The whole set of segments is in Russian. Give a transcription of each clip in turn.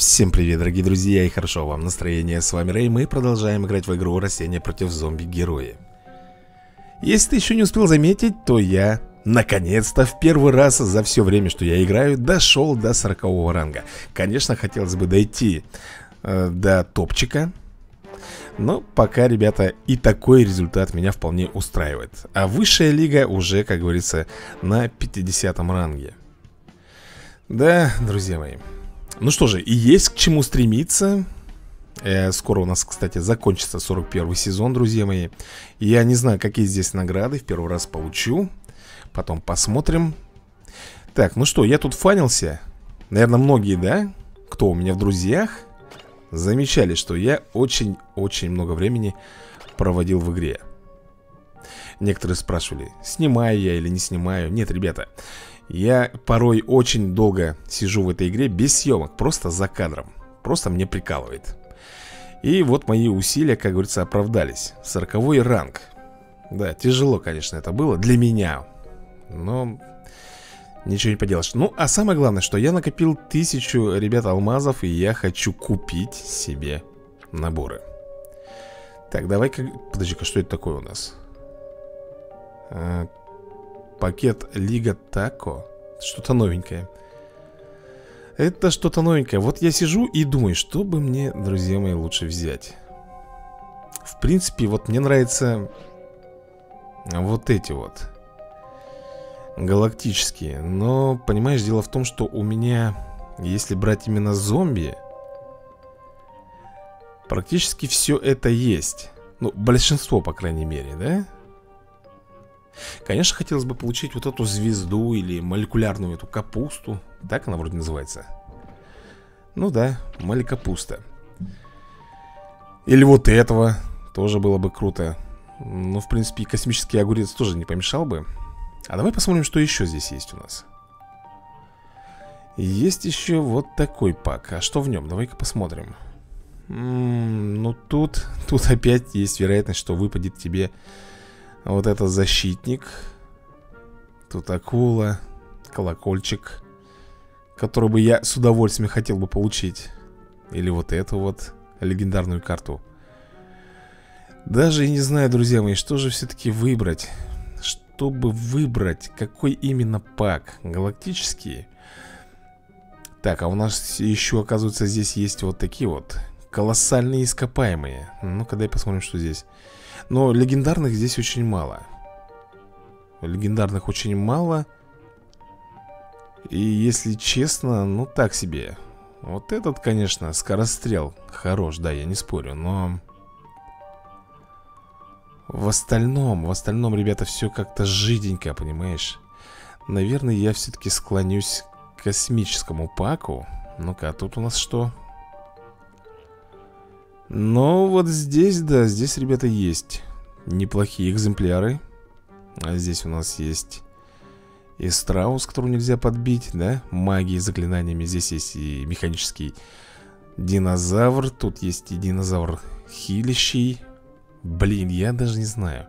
Всем привет, дорогие друзья, и хорошо вам настроение. С вами Рэй, мы продолжаем играть в игру «Растения против зомби героев». Если ты еще не успел заметить, то я, наконец-то, в первый раз за все время, что я играю, дошел до 40-го ранга. Конечно, хотелось бы дойти до топчика, но пока, ребята, и такой результат меня вполне устраивает. А высшая лига уже, как говорится, на 50-м ранге. Да, друзья мои. Ну что же, и есть к чему стремиться. Скоро у нас, кстати, закончится 41 сезон, друзья мои. Я не знаю, какие здесь награды. В первый раз получу. Потом посмотрим. Так, ну что, я тут фанился. Наверное, многие, да? Кто у меня в друзьях? Замечали, что я очень-очень много времени проводил в игре. Некоторые спрашивали, снимаю я или не снимаю. Нет, ребята, я порой очень долго сижу в этой игре без съемок, просто за кадром. Просто мне прикалывает. И вот мои усилия, как говорится, оправдались. 40-й ранг. Да, тяжело, конечно, это было для меня. Но ничего не поделаешь. Ну, а самое главное, что я накопил 1000, ребята, алмазов. И я хочу купить себе наборы. Так, давай-ка... Подожди-ка, что это такое у нас? Пакет Лига Такко. Что-то новенькое. Это что-то новенькое. Вот я сижу и думаю, что бы мне, друзья мои, лучше взять. В принципе, вот мне нравятся вот эти вот галактические. Но, понимаешь, дело в том, что у меня, если брать именно зомби, практически все это есть. Ну, большинство, по крайней мере, да? Конечно, хотелось бы получить вот эту звезду или молекулярную эту капусту. Так она вроде называется. Ну да, молекапуста. Или вот этого. Тоже было бы круто. Ну, в принципе, и космический огурец тоже не помешал бы. А давай посмотрим, что еще здесь есть у нас. Есть еще вот такой пак. А что в нем? Давай-ка посмотрим. Ну, тут опять есть вероятность, что выпадет тебе... Вот это защитник. Тут акула. Колокольчик, который бы я с удовольствием хотел бы получить. Или вот эту вот легендарную карту. Даже и не знаю, друзья мои, что же все-таки выбрать. Чтобы выбрать, какой именно пак. Галактические. Так, а у нас еще, оказывается, здесь есть вот такие вот колоссальные ископаемые. Ну-ка, дай посмотрим, что здесь. Но легендарных здесь очень мало. Легендарных очень мало. И если честно, ну так себе. Вот этот, конечно, скорострел хорош, да, я не спорю, но в остальном, ребята, все как-то жиденько, понимаешь. Наверное, я все-таки склонюсь к космическому паку. Ну-ка, а тут у нас что? Но вот здесь, да, здесь, ребята, есть неплохие экземпляры. А здесь у нас есть и страус, которого нельзя подбить, да, магии, заклинаниями. Здесь есть и механический динозавр, тут есть и динозавр хилящий. Блин, я даже не знаю.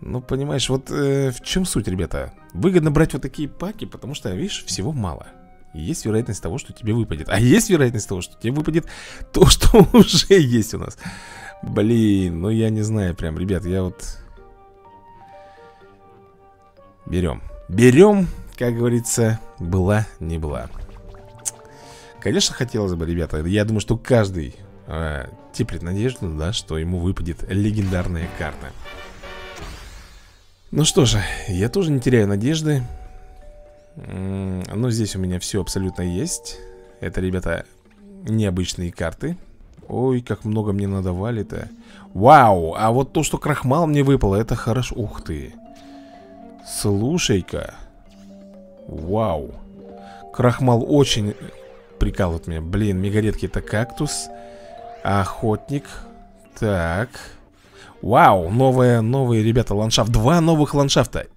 Ну, понимаешь, вот в чем суть, ребята? Выгодно брать вот такие паки, потому что, видишь, всего мало. Есть вероятность того, что тебе выпадет. А есть вероятность того, что тебе выпадет то, что уже есть у нас. Блин, ну я не знаю прям, ребят, я вот... Берем, как говорится, была, не была. Конечно, хотелось бы, ребята, я думаю, что каждый теплит надежду, да, что ему выпадет легендарная карта. Ну что же, я тоже не теряю надежды. Но здесь у меня все абсолютно есть. Это, ребята, необычные карты. Ой, как много мне надавали-то. Вау, а вот то, что крахмал мне выпало, это хорошо. Ух ты. Слушай-ка. Вау. Крахмал очень прикалывает меня. Блин, мегаредки это кактус. Охотник. Так. Вау, новые, ребята, ландшафт. 2 новых ландшафта.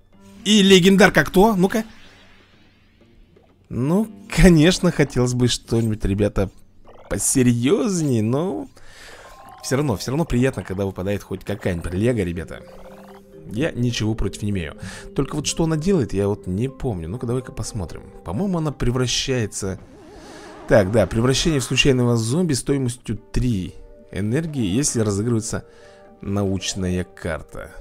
И легендарка кто? Ну-ка. Ну, конечно, хотелось бы что-нибудь, ребята, посерьезнее, но все равно приятно, когда выпадает хоть какая-нибудь лего, ребята. Я ничего против не имею. Только вот что она делает, я вот не помню. Ну-ка, давай-ка посмотрим. По-моему, она превращается Так, да, превращение в случайного зомби стоимостью 3 энергии, если разыгрывается научная карта.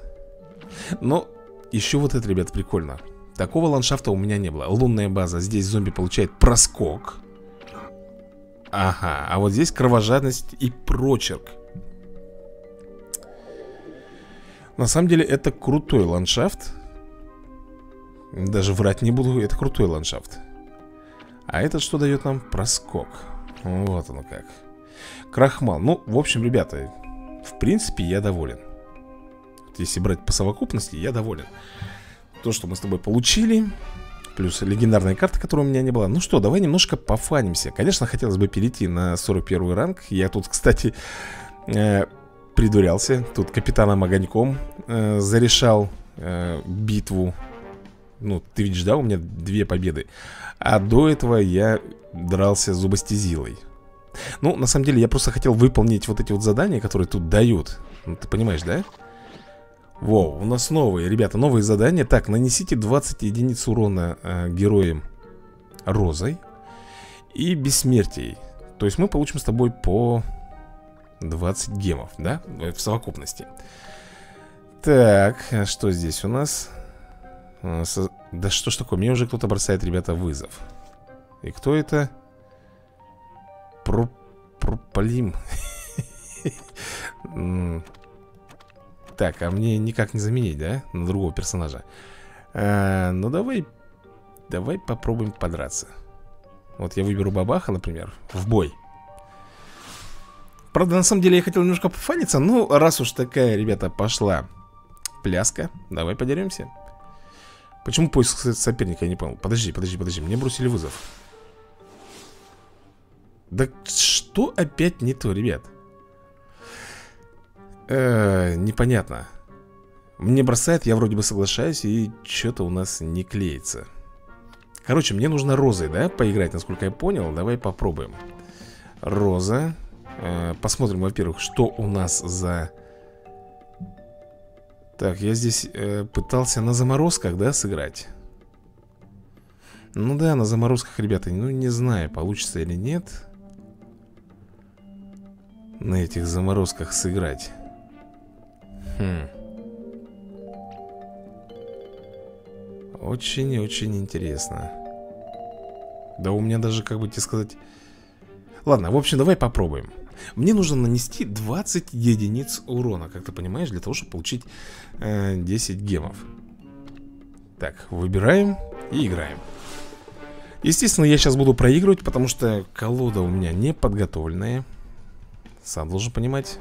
Но еще вот это, ребят, прикольно. Такого ландшафта у меня не было. Лунная база, здесь зомби получает проскок. Ага, а вот здесь кровожадность и прочерк. На самом деле это крутой ландшафт. Даже врать не буду, это крутой ландшафт. А этот что дает нам? Проскок. Вот оно как. Крахмал. Ну, в общем, ребята, в принципе, я доволен. Если брать по совокупности, я доволен. То, что мы с тобой получили. Плюс легендарная карта, которой у меня не было. Ну что, давай немножко пофанимся. Конечно, хотелось бы перейти на 41-й ранг. Я тут, кстати, придурялся. Тут капитаном огоньком зарешал битву. Ну, ты видишь, да, у меня 2 победы. А до этого я дрался с зубостезилой. Ну, на самом деле, я просто хотел выполнить вот эти вот задания, которые тут дают. Ну, ты понимаешь, да? Воу, у нас новые, ребята, новые задания. Так, нанесите 20 единиц урона героям Розой и бессмертией. То есть мы получим с тобой по 20 гемов, да? В совокупности. Так, что здесь у нас? Да что ж такое, мне уже кто-то бросает, ребята, вызов. И кто это? Пропалим. Так, а мне никак не заменить, да? На другого персонажа. Ну давай. Давай попробуем подраться. Вот я выберу Бабаха, например. В бой. Правда, на самом деле я хотел немножко пофаниться. Ну, раз уж такая, ребята, пошла пляска, давай подеремся. Почему поиск соперника, я не понял. Подожди, подожди, подожди, мне бросили вызов. Да что опять не то, ребят? Непонятно. Мне бросает, я вроде бы соглашаюсь, и что-то у нас не клеится. Короче, мне нужно Розой, да, поиграть, насколько я понял. Давай попробуем. Роза. Посмотрим, во-первых, что у нас за... Так, я здесь пытался на заморозках, да, сыграть. Ну да, на заморозках, ребята. Ну не знаю, получится или нет. На этих заморозках сыграть. Хм. Очень-очень интересно. Да у меня даже, как бы тебе сказать... Ладно, в общем, давай попробуем. Мне нужно нанести 20 единиц урона, как ты понимаешь, для того, чтобы получить 10 гемов. Так, выбираем и играем. Естественно, я сейчас буду проигрывать, потому что колода у меня не подготовленная. Сам должен понимать.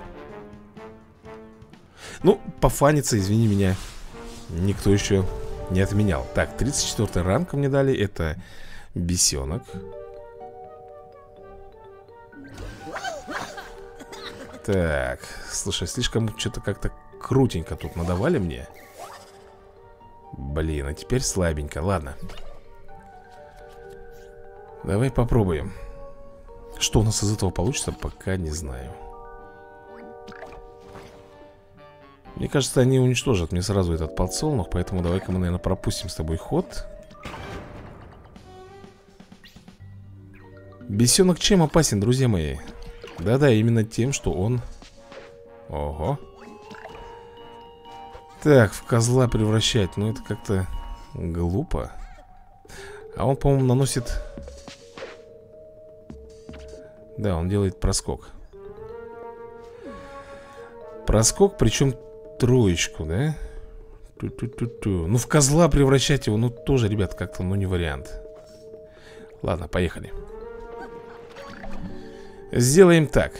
Ну, пофаниться, извини меня, никто еще не отменял. Так, 34-й ранг мне дали, это бесенок. Так, слушай, слишком что-то как-то крутенько тут надавали мне. Блин, а теперь слабенько, ладно. Давай попробуем. Что у нас из этого получится, пока не знаю. Мне кажется, они уничтожат мне сразу этот подсолнух. Поэтому давай-ка мы, наверное, пропустим с тобой ход. Бесенок чем опасен, друзья мои? Да-да, именно тем, что он... Ого. Так, в козла превращать. Ну, это как-то глупо. А он, по-моему, наносит... Да, он делает проскок. Проскок, причем троечку, да? Ту-ту-ту-ту. Ну, в козла превращать его, ну, тоже, ребят, как-то, ну, не вариант. Ладно, поехали. Сделаем так.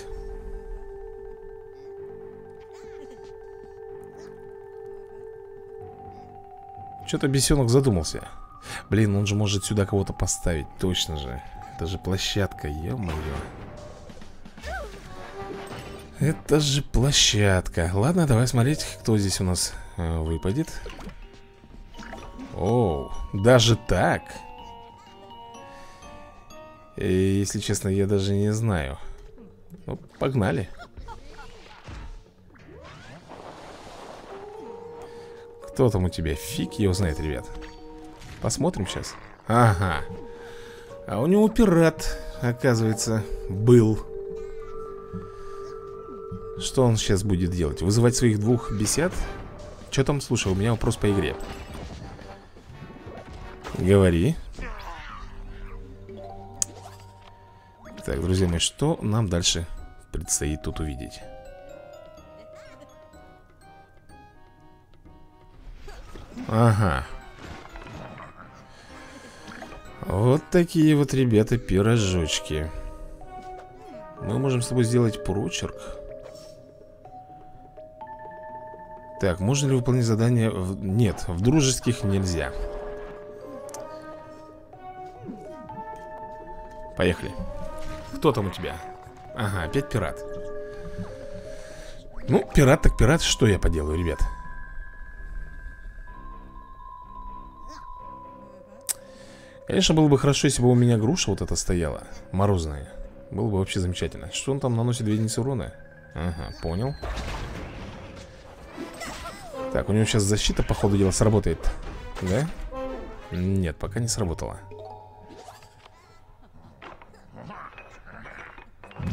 Что-то бесенок задумался. Блин, он же может сюда кого-то поставить. Точно же. Это же площадка, е-мое. Это же площадка. Ладно, давай смотреть, кто здесь у нас выпадет. Оу, даже так? И, если честно, я даже не знаю. Ну, погнали. Кто там у тебя? Фиг его знает, ребят. Посмотрим сейчас. Ага. А у него пират, оказывается, был. Что он сейчас будет делать? Вызывать своих двух бесят? Че там, слушай, у меня вопрос по игре. Говори. Так, друзья мои, что нам дальше предстоит тут увидеть? Ага. Вот такие вот, ребята, пирожочки. Мы можем с тобой сделать прочерк. Так, можно ли выполнить задание? Нет, в дружеских нельзя. Поехали. Кто там у тебя? Ага, опять пират. Ну, пират так пират, что я поделаю, ребят. Конечно, было бы хорошо, если бы у меня груша вот эта стояла, морозная. Было бы вообще замечательно. Что он там наносит? 2 единицы урона? Ага, понял. Так, у него сейчас защита, по ходу дела, сработает. Да? Нет, пока не сработала.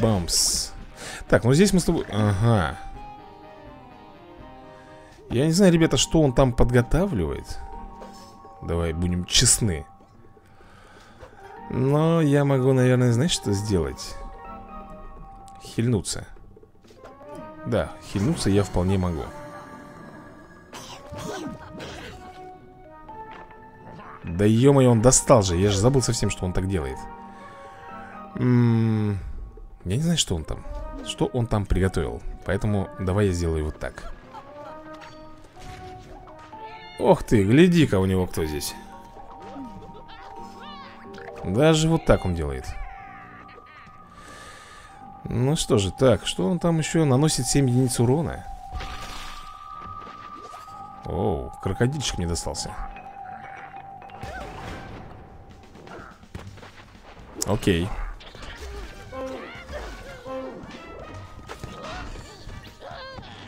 Бамс. Так, ну здесь мы с тобой... Ага. Я не знаю, ребята, что он там подготавливает. Давай будем честны. Но я могу, наверное, знаешь, что сделать? Хильнуться. Да, хильнуться я вполне могу. Да ё-моё, он достал же. Я же забыл совсем, что он так делает. Я не знаю, что он там. Что он там приготовил. Поэтому давай я сделаю вот так. Ох ты, гляди-ка, у него кто здесь. Даже вот так он делает. Ну что же, так, что он там еще наносит? 7 единиц урона. Оу, крокодильчик мне достался. Окей.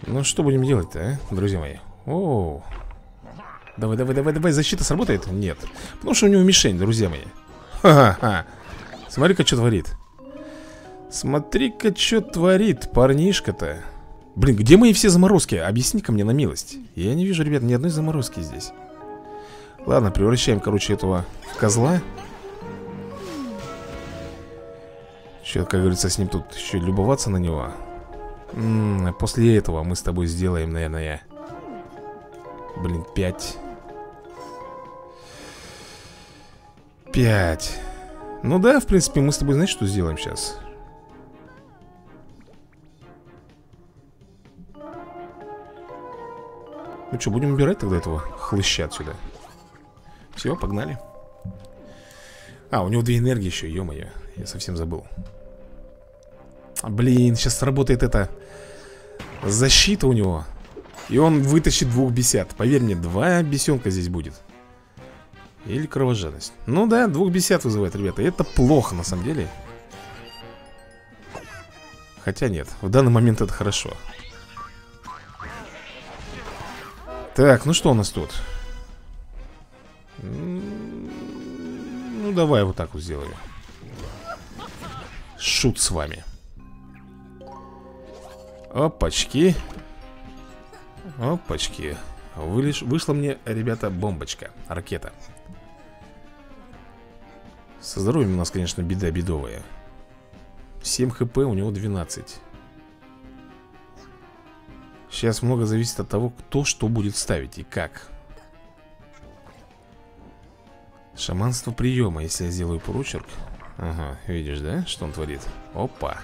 Ну что будем делать-то, а, друзья мои? Оу. Давай, давай, давай, давай, защита сработает? Нет, потому что у него мишень, друзья мои. Ха-ха-ха. Смотри-ка, что творит. Смотри-ка, что творит парнишка-то. Блин, где мои все заморозки? Объясни-ка мне на милость. Я не вижу, ребят, ни одной заморозки здесь. Ладно, превращаем, короче, этого в козла. Че, как говорится, с ним тут еще любоваться на него. После этого мы с тобой сделаем, наверное, блин, 5. Ну да, в принципе, мы с тобой, знаешь, что сделаем сейчас? Ну что, будем убирать тогда этого хлыща отсюда. Все, погнали. А, у него 2 энергии еще, ё-моё, я совсем забыл. Блин, сейчас сработает эта защита у него. И он вытащит 2 бесят. Поверь мне, 2 бесенка здесь будет. Или кровожадность. Ну да, 2 бесят вызывает, ребята. И это плохо, на самом деле. Хотя нет, в данный момент это хорошо. Так, ну что у нас тут? Ну давай вот так вот сделаю. Шут с вами. Опачки. Опачки. Вышла мне, ребята, бомбочка. Ракета. Со здоровьем у нас, конечно, беда бедовая. 7 хп, у него 12. Сейчас много зависит от того, кто что будет ставить и как. Шаманство приема, если я сделаю прочерк. Ага, видишь, да, что он творит? Опа.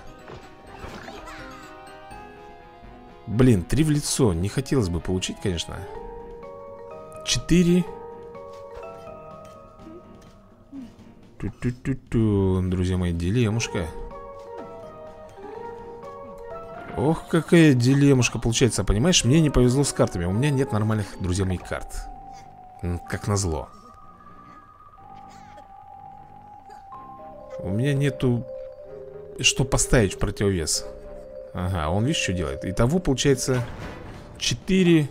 Блин, 3 в лицо. Не хотелось бы получить, конечно. 4. Ту-ту-ту-ту. Друзья мои, дилемушка. Ох, какая дилемушка получается. Понимаешь, мне не повезло с картами. У меня нет нормальных, друзья мои, карт. Как назло. У меня нету, что поставить в противовес. Ага, он, видишь, что делает. Итого, получается, 4.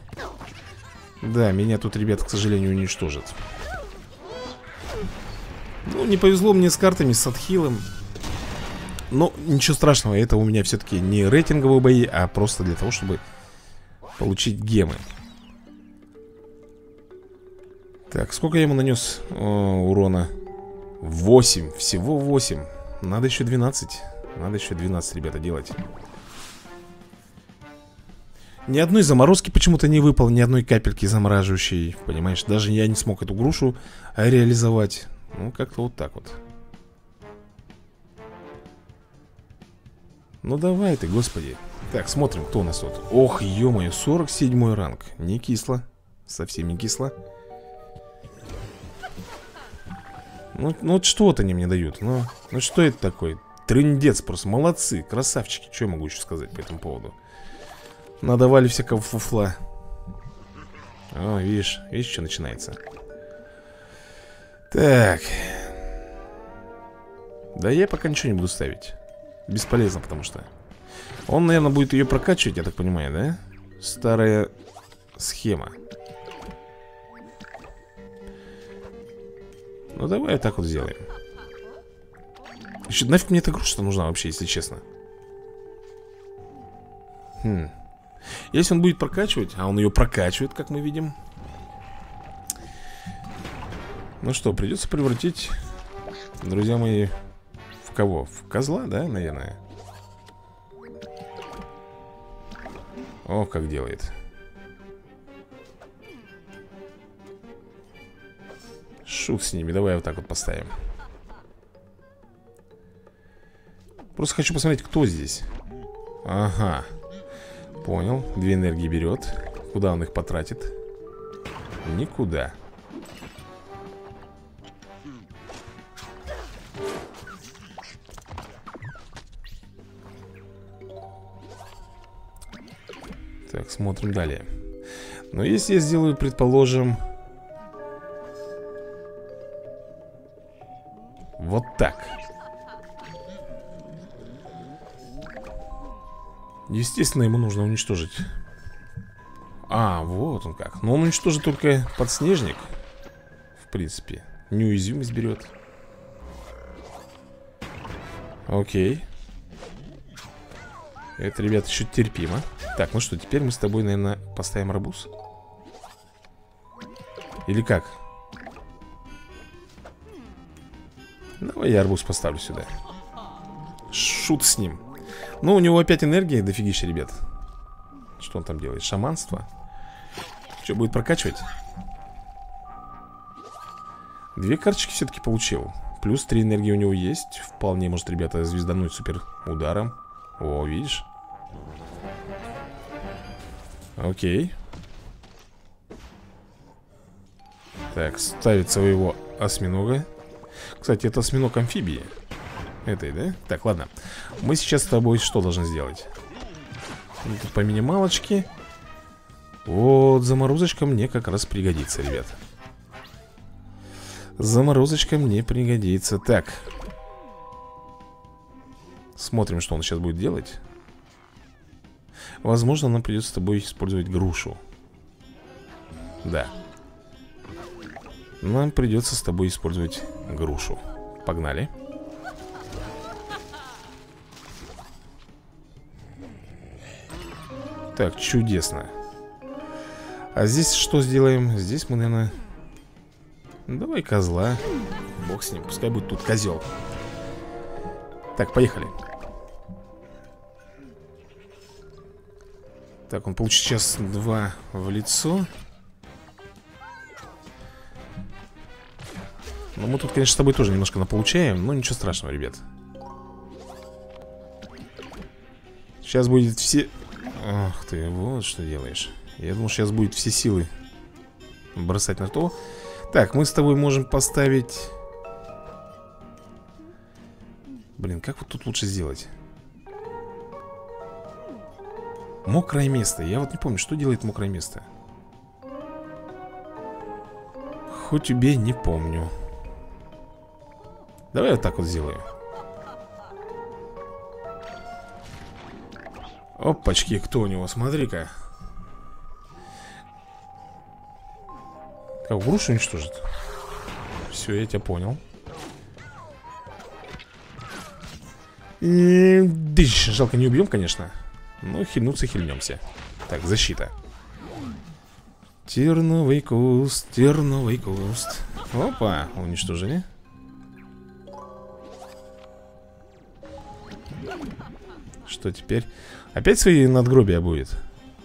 Да, меня тут, ребята, к сожалению, уничтожат. Ну, не повезло мне с картами, с отхилом. Но ничего страшного, это у меня все-таки не рейтинговые бои, а просто для того, чтобы получить гемы. Так, сколько я ему нанес урона? 8, всего 8. Надо еще 12. Надо еще 12, ребята, делать. Ни одной заморозки почему-то не выпал, ни одной капельки замораживающей, понимаешь? Даже я не смог эту грушу реализовать. Ну, как-то вот так вот. Ну, давай ты, господи. Так, смотрим, кто у нас тут. Ох, ё-моё, 47-й ранг. Не кисло, совсем не кисло. Ну вот что-то они мне дают. Ну что это такое? Трындец просто, молодцы, красавчики. Что я могу еще сказать по этому поводу? Надавали всякого фуфла. О, видишь, видишь, что начинается. Так. Да я пока ничего не буду ставить. Бесполезно, потому что он, наверное, будет ее прокачивать, я так понимаю, да? Старая схема. Ну давай так вот сделаем. Еще нафиг мне эта груша-то нужна вообще, если честно. Хм. Если он будет прокачивать, а он ее прокачивает, как мы видим. Ну что, придется превратить, друзья мои, в кого? В козла, да, наверное? О, как делает. Шут с ними, давай вот так вот поставим. Просто хочу посмотреть, кто здесь. Ага. Понял, две энергии берет. Куда он их потратит? Никуда. Так, смотрим далее. Но если я сделаю, предположим, вот так. Естественно, ему нужно уничтожить. А, вот он как. Но он уничтожит только подснежник. В принципе. Неуязвимость берет. Окей. Это, ребят, еще терпимо. Так, ну что, теперь мы с тобой, наверное, поставим арбуз. Или как? Давай я арбуз поставлю сюда. Шут с ним. Ну, у него опять энергии дофигища, ребят. Что он там делает? Шаманство? Что, будет прокачивать? Две карточки все-таки получил. Плюс 3 энергии у него есть. Вполне может, ребята, звездануть супер ударом. О, видишь? Окей. Так, ставит своего осьминога. Кстати, это осьминог амфибии. Этой, да? Так, ладно. Мы сейчас с тобой что должны сделать? Тут по минималочке. Вот, заморозочка мне как раз пригодится, ребят. Заморозочка мне пригодится. Так. Смотрим, что он сейчас будет делать. Возможно, нам придется с тобой использовать грушу. Да. Нам придется с тобой использовать грушу. Погнали. Так, чудесно. А здесь что сделаем? Здесь мы, наверное... Давай козла. Бог с ним, пускай будет тут козел. Так, поехали. Так, он получит сейчас 2 в лицо. Ну, мы тут, конечно, с тобой тоже немножко наполучаем, но ничего страшного, ребят. Сейчас будет все... Ах ты, вот что делаешь. Я думал, сейчас будет все силы бросать на то. Так, мы с тобой можем поставить... Блин, как вот тут лучше сделать? Мокрое место. Я вот не помню, что делает мокрое место. Хоть убей, не помню. Давай вот так вот сделаю. Опачки, кто у него, смотри-ка. Как, грушу уничтожит? Все, я тебя понял. И... дыщ, жалко, не убьем, конечно. Но хильнуться хильнемся. Так, защита. Терновый куст, терновый куст. Опа, уничтожили. Что теперь? Опять свои надгробия будет.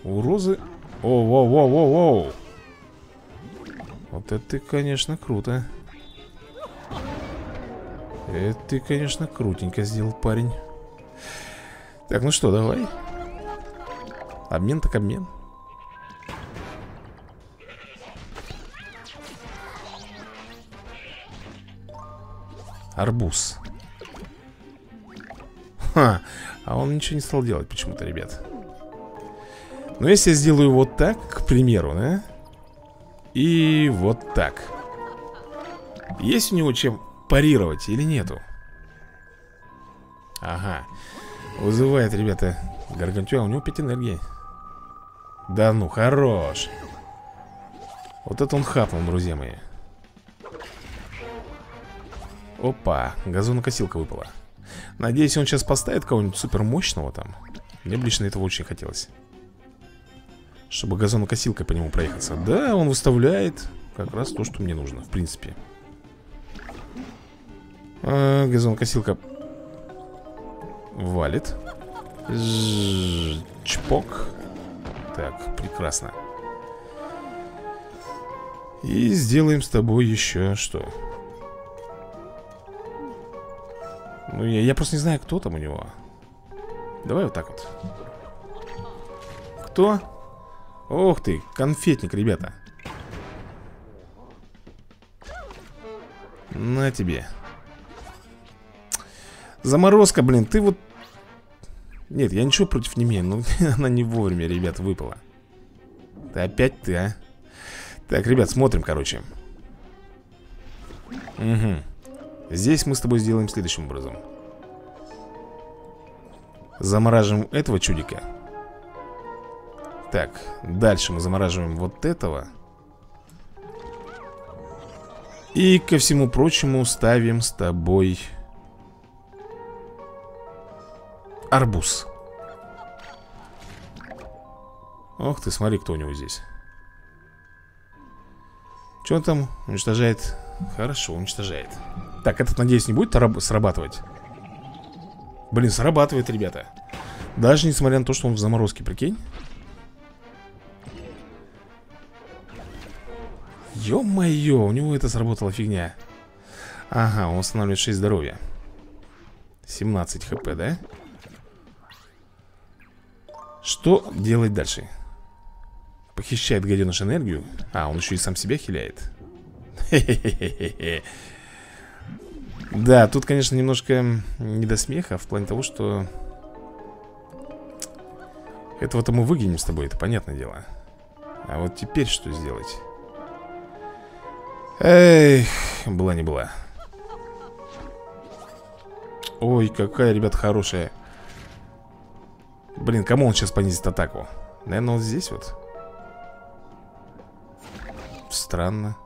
У Розы... Воу-воу-воу-воу-воу. Вот это, конечно, круто. Это ты, конечно, крутенько сделал, парень. Так, ну что, давай. Обмен так обмен. Арбуз. Ха, а он ничего не стал делать почему-то, ребят. Но если я сделаю вот так, к примеру, да? И вот так. Есть у него чем парировать или нету? Ага. Вызывает, ребята, Гаргантюа, у него 5 энергии. Да ну, хорош. Вот это он хапнул, друзья мои. Опа, газонокосилка выпала. Надеюсь, он сейчас поставит кого-нибудь супермощного там. Мне бы лично этого очень хотелось. Чтобы газонокосилкой по нему проехаться. Да, он выставляет как раз то, что мне нужно, в принципе. А, газонокосилка валит. Чпок. Так, прекрасно. И сделаем с тобой еще что? Ну, я просто не знаю, кто там у него. Давай вот так вот. Кто? Ох ты, конфетник, ребята. На тебе. Заморозка, блин, ты вот... Нет, я ничего против не имею, но она не вовремя, ребят, выпала. Да опять ты, а? Так, ребят, смотрим, короче. Угу. Здесь мы с тобой сделаем следующим образом. Замораживаем этого чудика. Так, дальше мы замораживаем вот этого. И ко всему прочему ставим с тобой... арбуз. Ох ты, смотри, кто у него здесь. Че он там уничтожает? Хорошо, уничтожает. Так, этот, надеюсь, не будет срабатывать? Блин, срабатывает, ребята. Даже несмотря на то, что он в заморозке, прикинь. Ё-моё, у него это сработала фигня. Ага, он восстанавливает 6 здоровья. 17 хп, да? Что делать дальше? Похищает гаденыш энергию. А, он еще и сам себя хиляет. Хе-хе-хе-хе-хе. Да, тут, конечно, немножко не до смеха. В плане того, что этого-то мы выгоним с тобой, это понятное дело. А вот теперь что сделать? Эх, была не была. Ой, какая, ребят, хорошая. Блин, кому он сейчас понизит атаку? Наверное, вот здесь вот. Странно.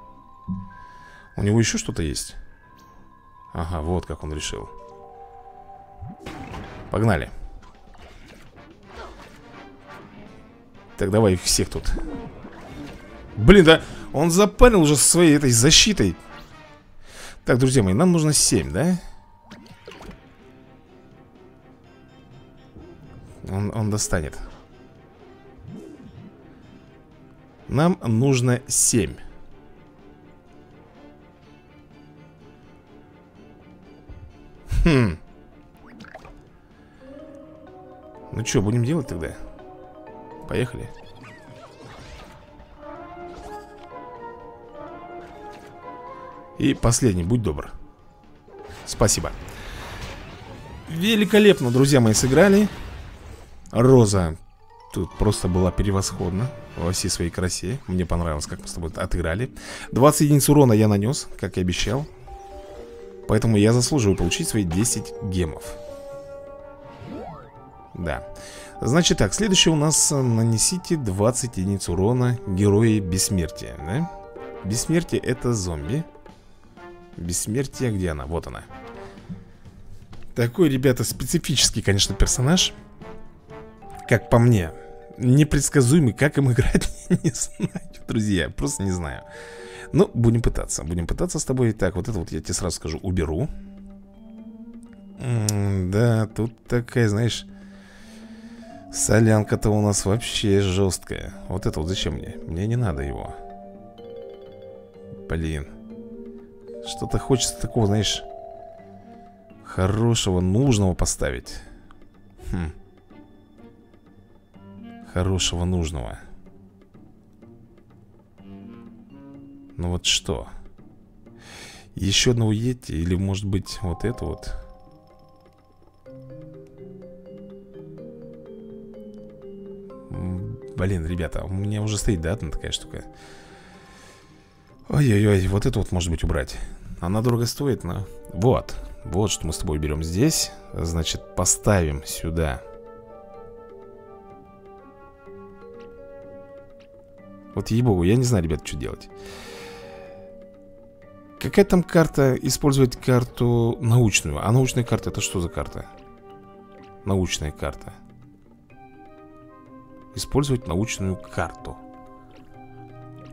У него еще что-то есть? Ага, вот как он решил. Погнали. Так, давай их всех тут. Блин, да он запарил уже со своей этой защитой. Так, друзья мои, нам нужно 7, да? Он достанет. Нам нужно 7. Хм. Ну что, будем делать тогда? Поехали. И последний, будь добр. Спасибо. Великолепно, друзья мои, сыграли. Роза тут просто была превосходна во всей своей красе. Мне понравилось, как мы с тобой отыграли. 20 единиц урона я нанес, как и обещал. Поэтому я заслуживаю получить свои 10 гемов. Да. Значит так, следующее у нас: нанесите 20 единиц урона герои бессмертия, да? Бессмертие — это зомби. Бессмертие, где она? Вот она. Такой, ребята, специфический, конечно, персонаж. Как по мне. Непредсказуемый, как им играть, не знаю, друзья, просто не знаю. Ну, будем пытаться с тобой. Так, вот это вот я тебе сразу скажу, уберу. Да, тут такая, знаешь, солянка-то у нас вообще жесткая. Вот это вот зачем мне? Мне не надо его. Блин. Что-то хочется такого, знаешь, хорошего, нужного поставить. Хм. Хорошего, нужного. Ну вот что? Еще одного Йети? Или может быть вот это вот? Блин, ребята, у меня уже стоит, да, там такая штука. Ой-ой-ой, вот это вот может быть убрать. Она дорого стоит, но... Вот, вот что мы с тобой берем здесь. Значит, поставим сюда. Вот ей-богу, я не знаю, ребята, что делать. Какая там карта? Использовать карту научную. А научная карта, это что за карта? Научная карта. Использовать научную карту.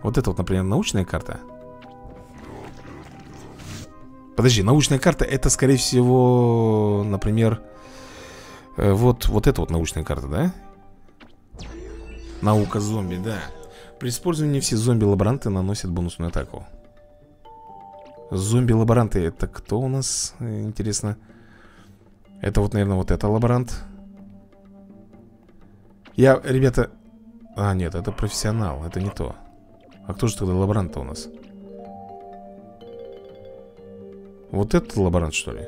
Вот это вот, например, научная карта. Подожди, научная карта это, скорее всего, например, вот это вот научная карта, да? Наука зомби, да. При использовании все зомби-лаборанты наносят бонусную атаку. Зомби-лаборанты это кто у нас, интересно? Это вот, наверное, вот это лаборант. Я, ребята... А, нет, это профессионал, это не то. А кто же тогда лаборант-то у нас? Вот этот лаборант, что ли?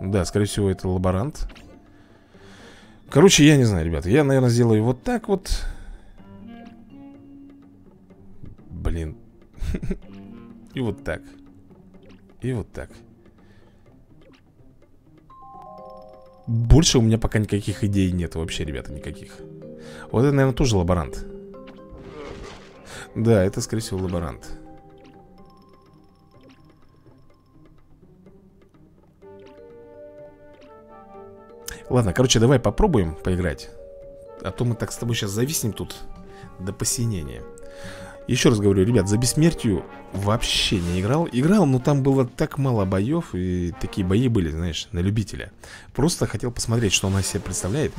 Да, скорее всего, это лаборант. Короче, я не знаю, ребята. Я, наверное, сделаю вот так вот. Блин. И вот так. И вот так. Больше у меня пока никаких идей нет вообще, ребята, никаких. Вот это, наверное, тоже лаборант. Да, это, скорее всего, лаборант. Ладно, короче, давай попробуем поиграть. А то мы так с тобой сейчас зависнем тут до посинения. Еще раз говорю, ребят, за бессмертию вообще не играл. Играл, но там было так мало боев. И такие бои были, знаешь, на любителя. Просто хотел посмотреть, что она из себя представляет.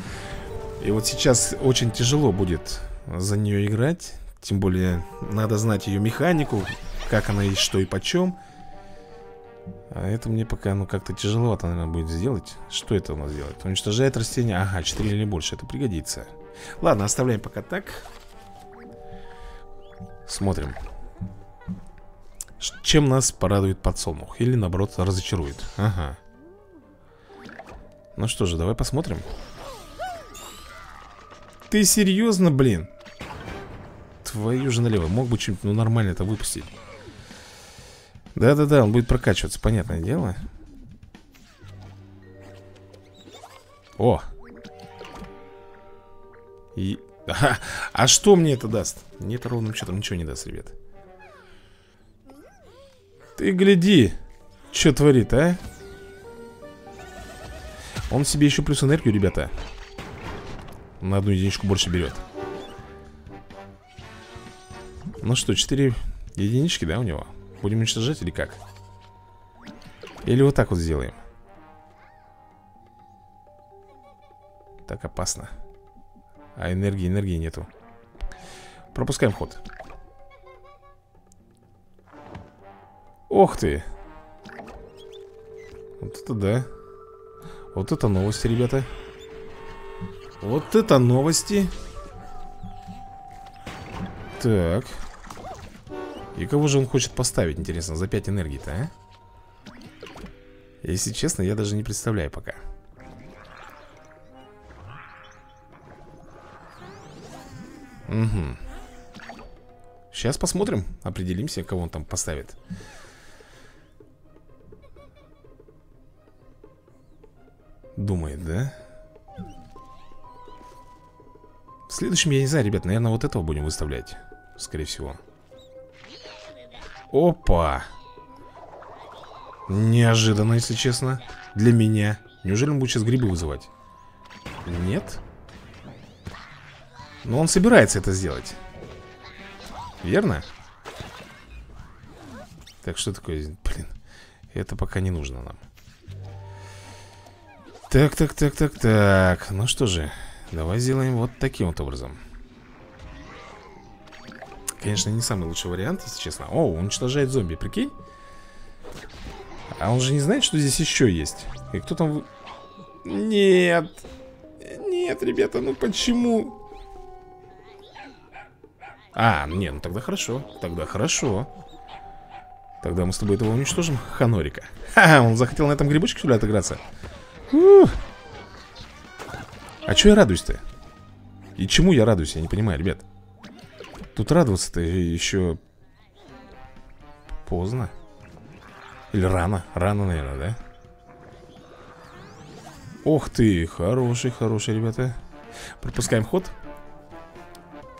И вот сейчас очень тяжело будет за нее играть. Тем более, надо знать ее механику, как она и что и почем. А это мне пока, ну, как-то тяжеловато, наверное, будет сделать. Что это у нас делает? Уничтожает растения. Ага, 4 или больше, это пригодится. Ладно, оставляем пока так. Смотрим, чем нас порадует подсолнух. Или, наоборот, разочарует. Ага. Ну что же, давай посмотрим. Ты серьезно, блин? Твою же налево. Мог бы что-нибудь, ну, нормально это выпустить. Да-да-да, он будет прокачиваться, понятное дело. О! И... А что мне это даст? Мне это ровным счетом ничего не даст, ребят. Ты гляди, что творит, а? Он себе еще плюс энергию, ребята. На одну единичку больше берет. Ну что, 4 единички, да, у него? Будем уничтожать или как? Или вот так вот сделаем? Так опасно. А энергии нету. Пропускаем ход. Ох ты! Вот это да. Вот это новости, ребята. Вот это новости. Так. И кого же он хочет поставить, интересно, за 5 энергии-то, а? Если честно, я даже не представляю пока. Угу. Сейчас посмотрим, определимся, кого он там поставит. Думает, да? В следующем, я не знаю, ребят, наверное, вот этого будем выставлять. Скорее всего. Опа! Неожиданно, если честно. для меня. Неужели он будет сейчас грибы вызывать? Нет. Но он собирается это сделать. Верно? Так, что такое? Блин, это пока не нужно нам. Так, так, так, так, так. Ну что же, давай сделаем вот таким вот образом. Конечно, не самый лучший вариант, если честно. О, уничтожает зомби, прикинь. А он же не знает, что здесь еще есть. И кто там... Нет. Нет, ребята, ну почему? А, нет, ну тогда хорошо. Тогда хорошо. Тогда мы с тобой этого уничтожим, ханорика. Ха-ха, он захотел на этом грибочке, что ли, отыграться? Ух. А чё я радуюсь-то? И чему я радуюсь, я не понимаю, ребят. Тут радоваться-то еще поздно. Или рано, рано, наверное, да? Ох ты, хороший, хороший, ребята. Пропускаем ход.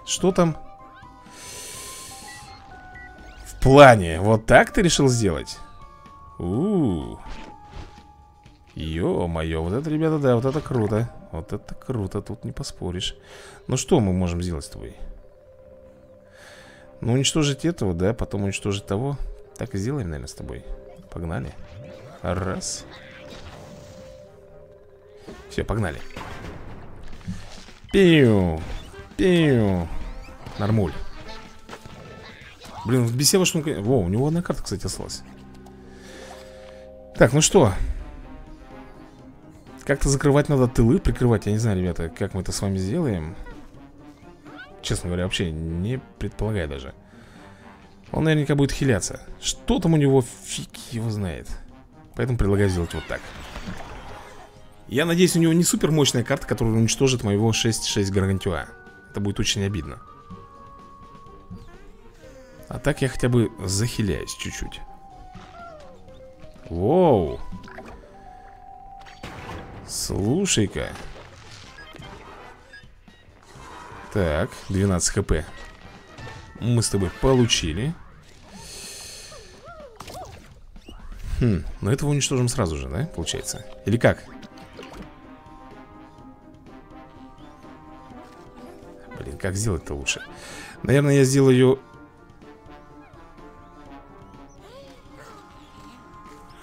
Что там? В плане, вот так ты решил сделать? У-у-у. Ё-моё, вот это, ребята, да, вот это круто. Вот это круто, тут не поспоришь. Ну что мы можем сделать с тобой? Ну уничтожить этого, да, потом уничтожить того. Так и сделаем, наверное, с тобой. Погнали. Раз. Все, погнали. Пиу. Пиу. Нормуль. Блин, бесило, что он... Во, у него одна карта, кстати, осталась. Так, ну что? Как-то закрывать надо тылы, прикрывать. Я не знаю, ребята, как мы это с вами сделаем. Честно говоря, вообще не предполагаю даже. Он наверняка будет хиляться. Что там у него, фиг его знает. Поэтому предлагаю сделать вот так. Я надеюсь, у него не супер мощная карта, которая уничтожит моего 6-6 гаргантюа. Это будет очень обидно. А так я хотя бы захиляюсь чуть-чуть. Воу. Слушай-ка. Так, 12 хп. Мы с тобой получили. Хм, но этого уничтожим сразу же, да, получается? Или как? Блин, как сделать-то лучше? Наверное, я сделаю...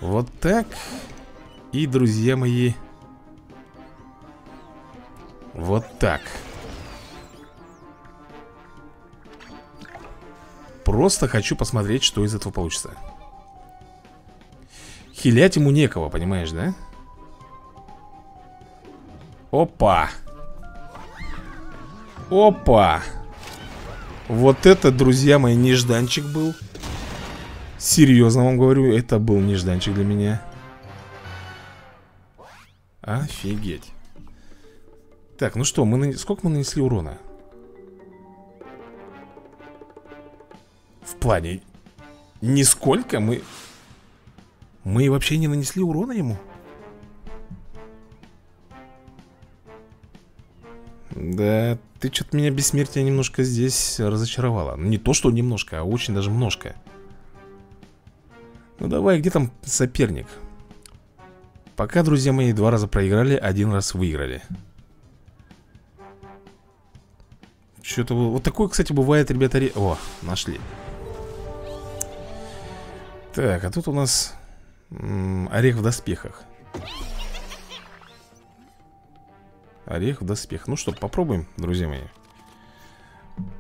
Вот так. И, друзья мои... Вот так. Просто хочу посмотреть, что из этого получится. Хилять ему некого, понимаешь, да? Опа. Опа. Вот это, друзья мои, нежданчик был. Серьезно вам говорю, это был нежданчик для меня. Офигеть. Так, ну что, сколько мы нанесли урона? В плане, нисколько мы... Мы вообще не нанесли урона ему? Да, ты что-то меня бессмертие немножко здесь разочаровала. Не то, что немножко, а очень даже множко. Ну давай, где там соперник? Пока, друзья мои, 2 раза проиграли, 1 раз выиграли. Что-то вот такое, кстати, бывает, ребята. О, нашли. Так, а тут у нас орех в доспехах. Орех в доспех. Ну что, попробуем, друзья мои.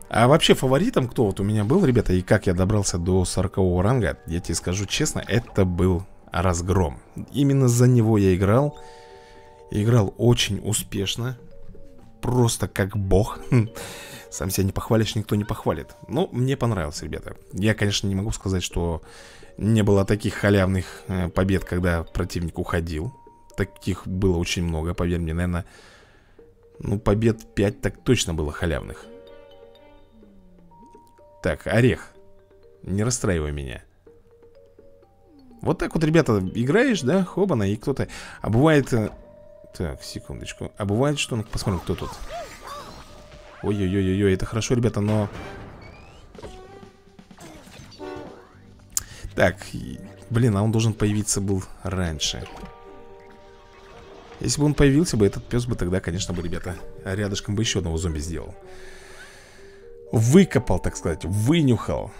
А вообще фаворитом, кто вот у меня был, ребята, и как я добрался до 40-го ранга, я тебе скажу честно, это был Разгром. Именно за него я играл. Играл очень успешно. Просто как бог. Сам себя не похвалишь, никто не похвалит. Но мне понравилось, ребята. Я, конечно, не могу сказать, что не было таких халявных побед, когда противник уходил. Таких было очень много, поверь мне. Наверное, ну, побед 5 так точно было халявных. Так, орех. Не расстраивай меня. Вот так вот, ребята, играешь, да? Хобана, и кто-то... А бывает... Так, секундочку. А бывает, что... Ну, посмотрим, кто тут. Ой-ой-ой-ой, это хорошо, ребята, но... Так, блин, а он должен появиться был раньше. Если бы он появился бы, этот пес бы тогда, конечно бы, ребята, рядышком бы еще одного зомби сделал. Выкопал, так сказать, вынюхал.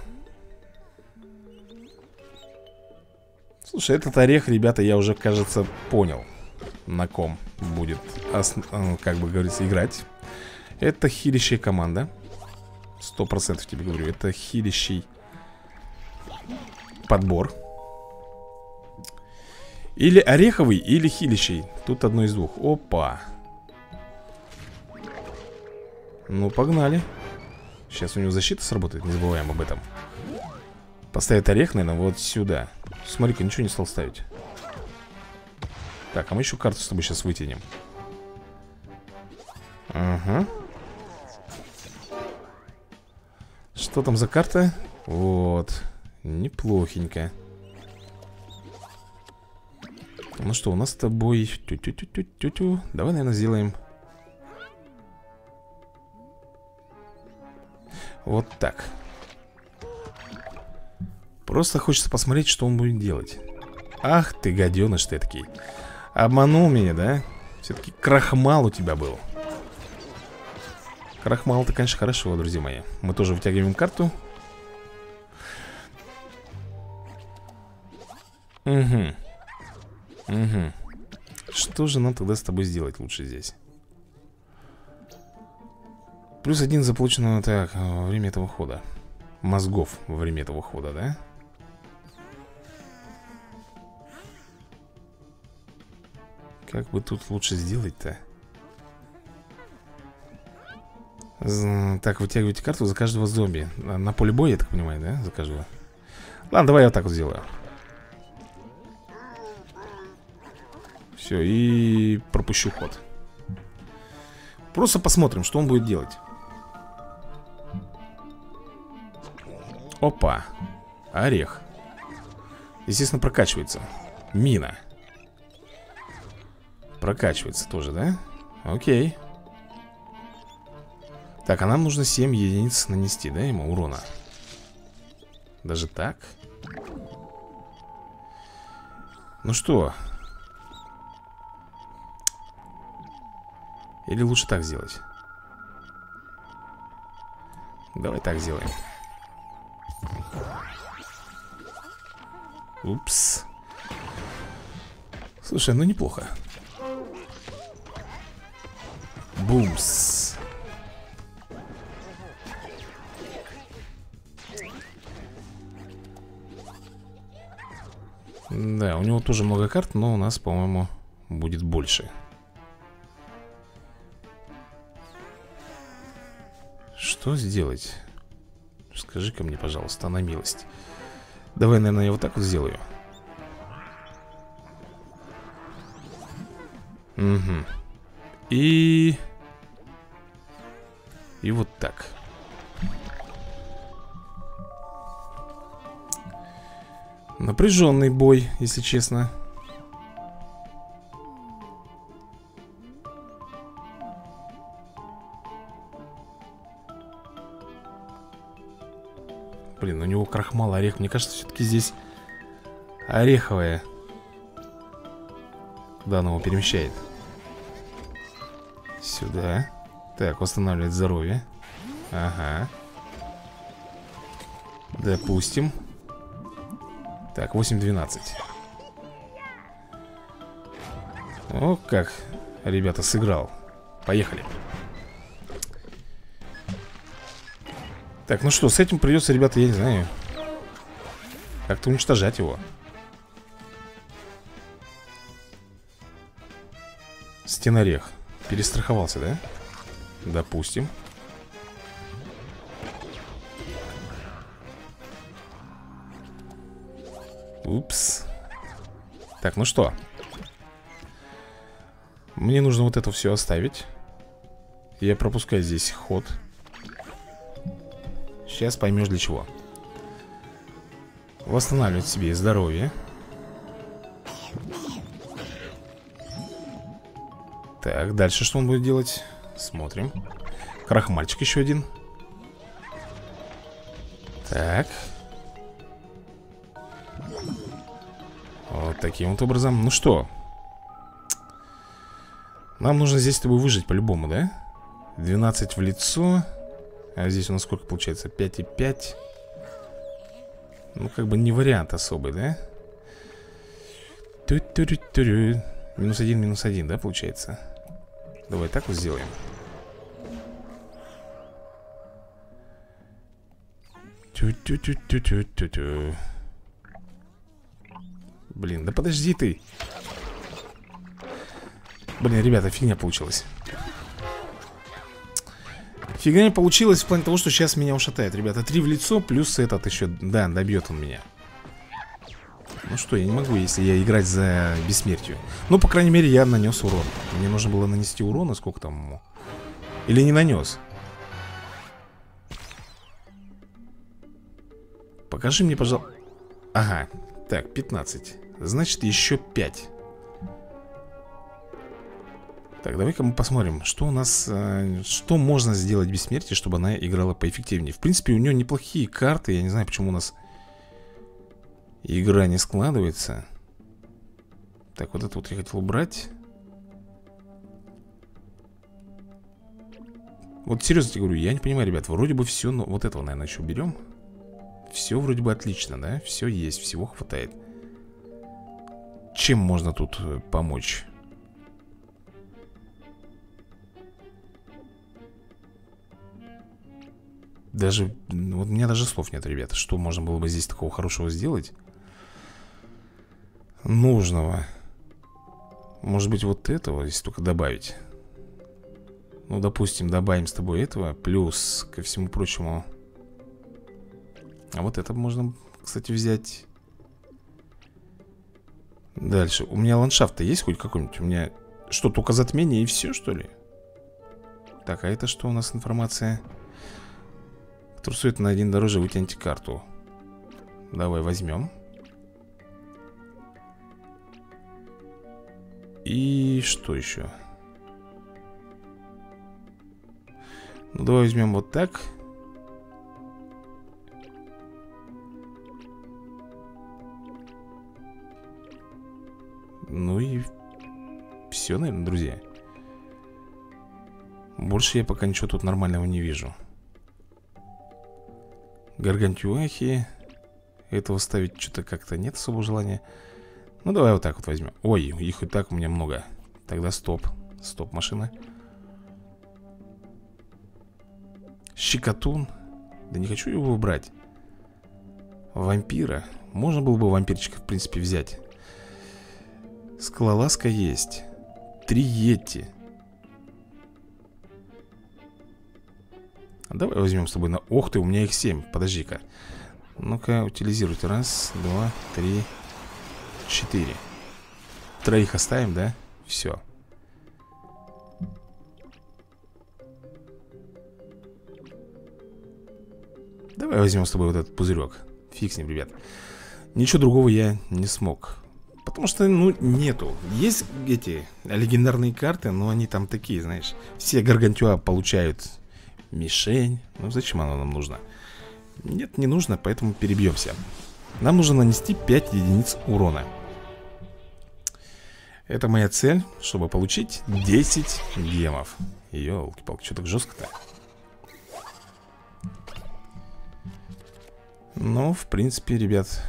Слушай, этот орех, ребята, я уже, кажется, понял, на ком будет, как бы говорится, играть. Это хилищая команда. 100% тебе говорю, это хилищий подбор. Или ореховый, или хилищий. Тут одно из двух. Опа. Ну, погнали. Сейчас у него защита сработает, не забываем об этом. Поставит орех, наверное, вот сюда. Смотри-ка, ничего не стал ставить. Так, а мы еще карту с тобой сейчас вытянем. Ага. Что там за карта? Вот. Неплохенько. Ну что, у нас с тобой... Тю-тю-тю-тю-тю. Давай, наверное, сделаем... Вот так. Просто хочется посмотреть, что он будет делать. Ах ты, гаденыш ты такой. Обманул меня, да? Все-таки крахмал у тебя был. Крахмал, это, конечно, хорошо, друзья мои. Мы тоже вытягиваем карту. Угу. Угу. Что же нам тогда с тобой сделать лучше здесь? Плюс один заполучено, так, во время этого хода. Мозгов во время этого хода, да? Как бы тут лучше сделать-то? Так, вытягивайте карту за каждого зомби. На поле боя, я так понимаю, да? За каждого. Ладно, давай я вот так вот сделаю. Все, и пропущу ход. Просто посмотрим, что он будет делать. Опа. Орех. Естественно, прокачивается. Мина. Прокачивается тоже, да? Окей. Так, а нам нужно 7 единиц нанести, да, ему урона. Даже так? Ну что... Или лучше так сделать? Давай так сделаем. Упс. Слушай, ну неплохо. Бумс. Да, у него тоже много карт, но у нас, по-моему, будет больше. Что сделать? Скажи-ка мне, пожалуйста, на милость. Давай, наверное, я вот так вот сделаю. Угу. И вот так. Напряженный бой, если честно. Блин, у него крахмал, орех. Мне кажется, все-таки здесь ореховая. Да, она его перемещает. Сюда. Так, восстанавливает здоровье. Ага. Допустим. Так, 8-12. О, как, ребята, сыграл. Поехали. Так, ну что, с этим придется, ребята, я не знаю, как-то уничтожать его. Стенорех. Перестраховался, да? Допустим. Упс. Так, ну что. Мне нужно вот это все оставить. Я пропускаю здесь ход. Сейчас поймешь для чего. Восстанавливать себе здоровье. Так, дальше что он будет делать? Смотрим. Крахмальчик еще один. Так. Вот таким вот образом. Ну что? Нам нужно здесь с тобой выжить по-любому, да? 12 в лицо. А здесь у нас сколько получается? 5 и 5. Ну, как бы не вариант особый, да? Ту-ту-ту-ту. Минус один, да, получается? Давай так вот сделаем. Тю-тю-тю-тю-тю-тю-тю. Блин, да подожди ты. Блин, ребята, фигня получилась. Фигня получилась в плане того, что сейчас меня ушатает, ребята. 3 в лицо, плюс этот еще, да, добьет он меня. Ну что, я не могу, если я играть за бессмертию. Ну, по крайней мере, я нанес урон. Мне нужно было нанести урона, сколько там. Или не нанес? Покажи мне, пожалуйста. Ага, так, 15. Значит, еще 5. Так, давай-ка мы посмотрим, что у нас, что можно сделать бессмертии, чтобы она играла поэффективнее. В принципе, у нее неплохие карты. Я не знаю, почему у нас игра не складывается. Так, вот это вот я хотел убрать. Вот серьезно тебе говорю, я не понимаю, ребят. Вроде бы все, но вот этого, наверное, еще уберем. Все вроде бы отлично, да? Все есть, всего хватает. Чем можно тут помочь? Даже, вот у меня даже слов нет, ребята. Что можно было бы здесь такого хорошего сделать? Нужного. Может быть, вот этого, если только добавить. Ну, допустим, добавим с тобой этого. Плюс, ко всему прочему. А вот это можно, кстати, взять. Дальше. У меня ландшафт-то есть хоть какой-нибудь? У меня что, только затмение и все, что ли? Так, а это что у нас информация? Трусует на один дороже, вытяните карту. Давай возьмем. И что еще? Ну, давай возьмем вот так. Ну и все, наверное, друзья. Больше я пока ничего тут нормального не вижу. Гаргантюахи. Этого ставить что-то как-то нет особого желания. Ну давай вот так вот возьмем. Ой, их и так у меня много. Тогда стоп, стоп, машина. Щекотун. Да не хочу его брать. Вампира. Можно было бы вампирчика, в принципе, взять. Скалолазка есть. Три йети. Давай возьмем с тобой на... Ох ты, у меня их 7, подожди-ка. Ну-ка, утилизируйте. Раз, два, три, 4. Троих оставим, да? Все. Давай возьмем с тобой вот этот пузырек. Фиг с ним, ребят. Ничего другого я не смог. Потому что, ну, нету. Есть эти легендарные карты, но они там такие, знаешь. Все гаргантюа получают... Мишень. Ну зачем она нам нужна? Нет, не нужно, поэтому перебьемся. Нам нужно нанести 5 единиц урона. Это моя цель, чтобы получить 10 гемов. Ёлки-палки, что так жестко-то? Ну, в принципе, ребят,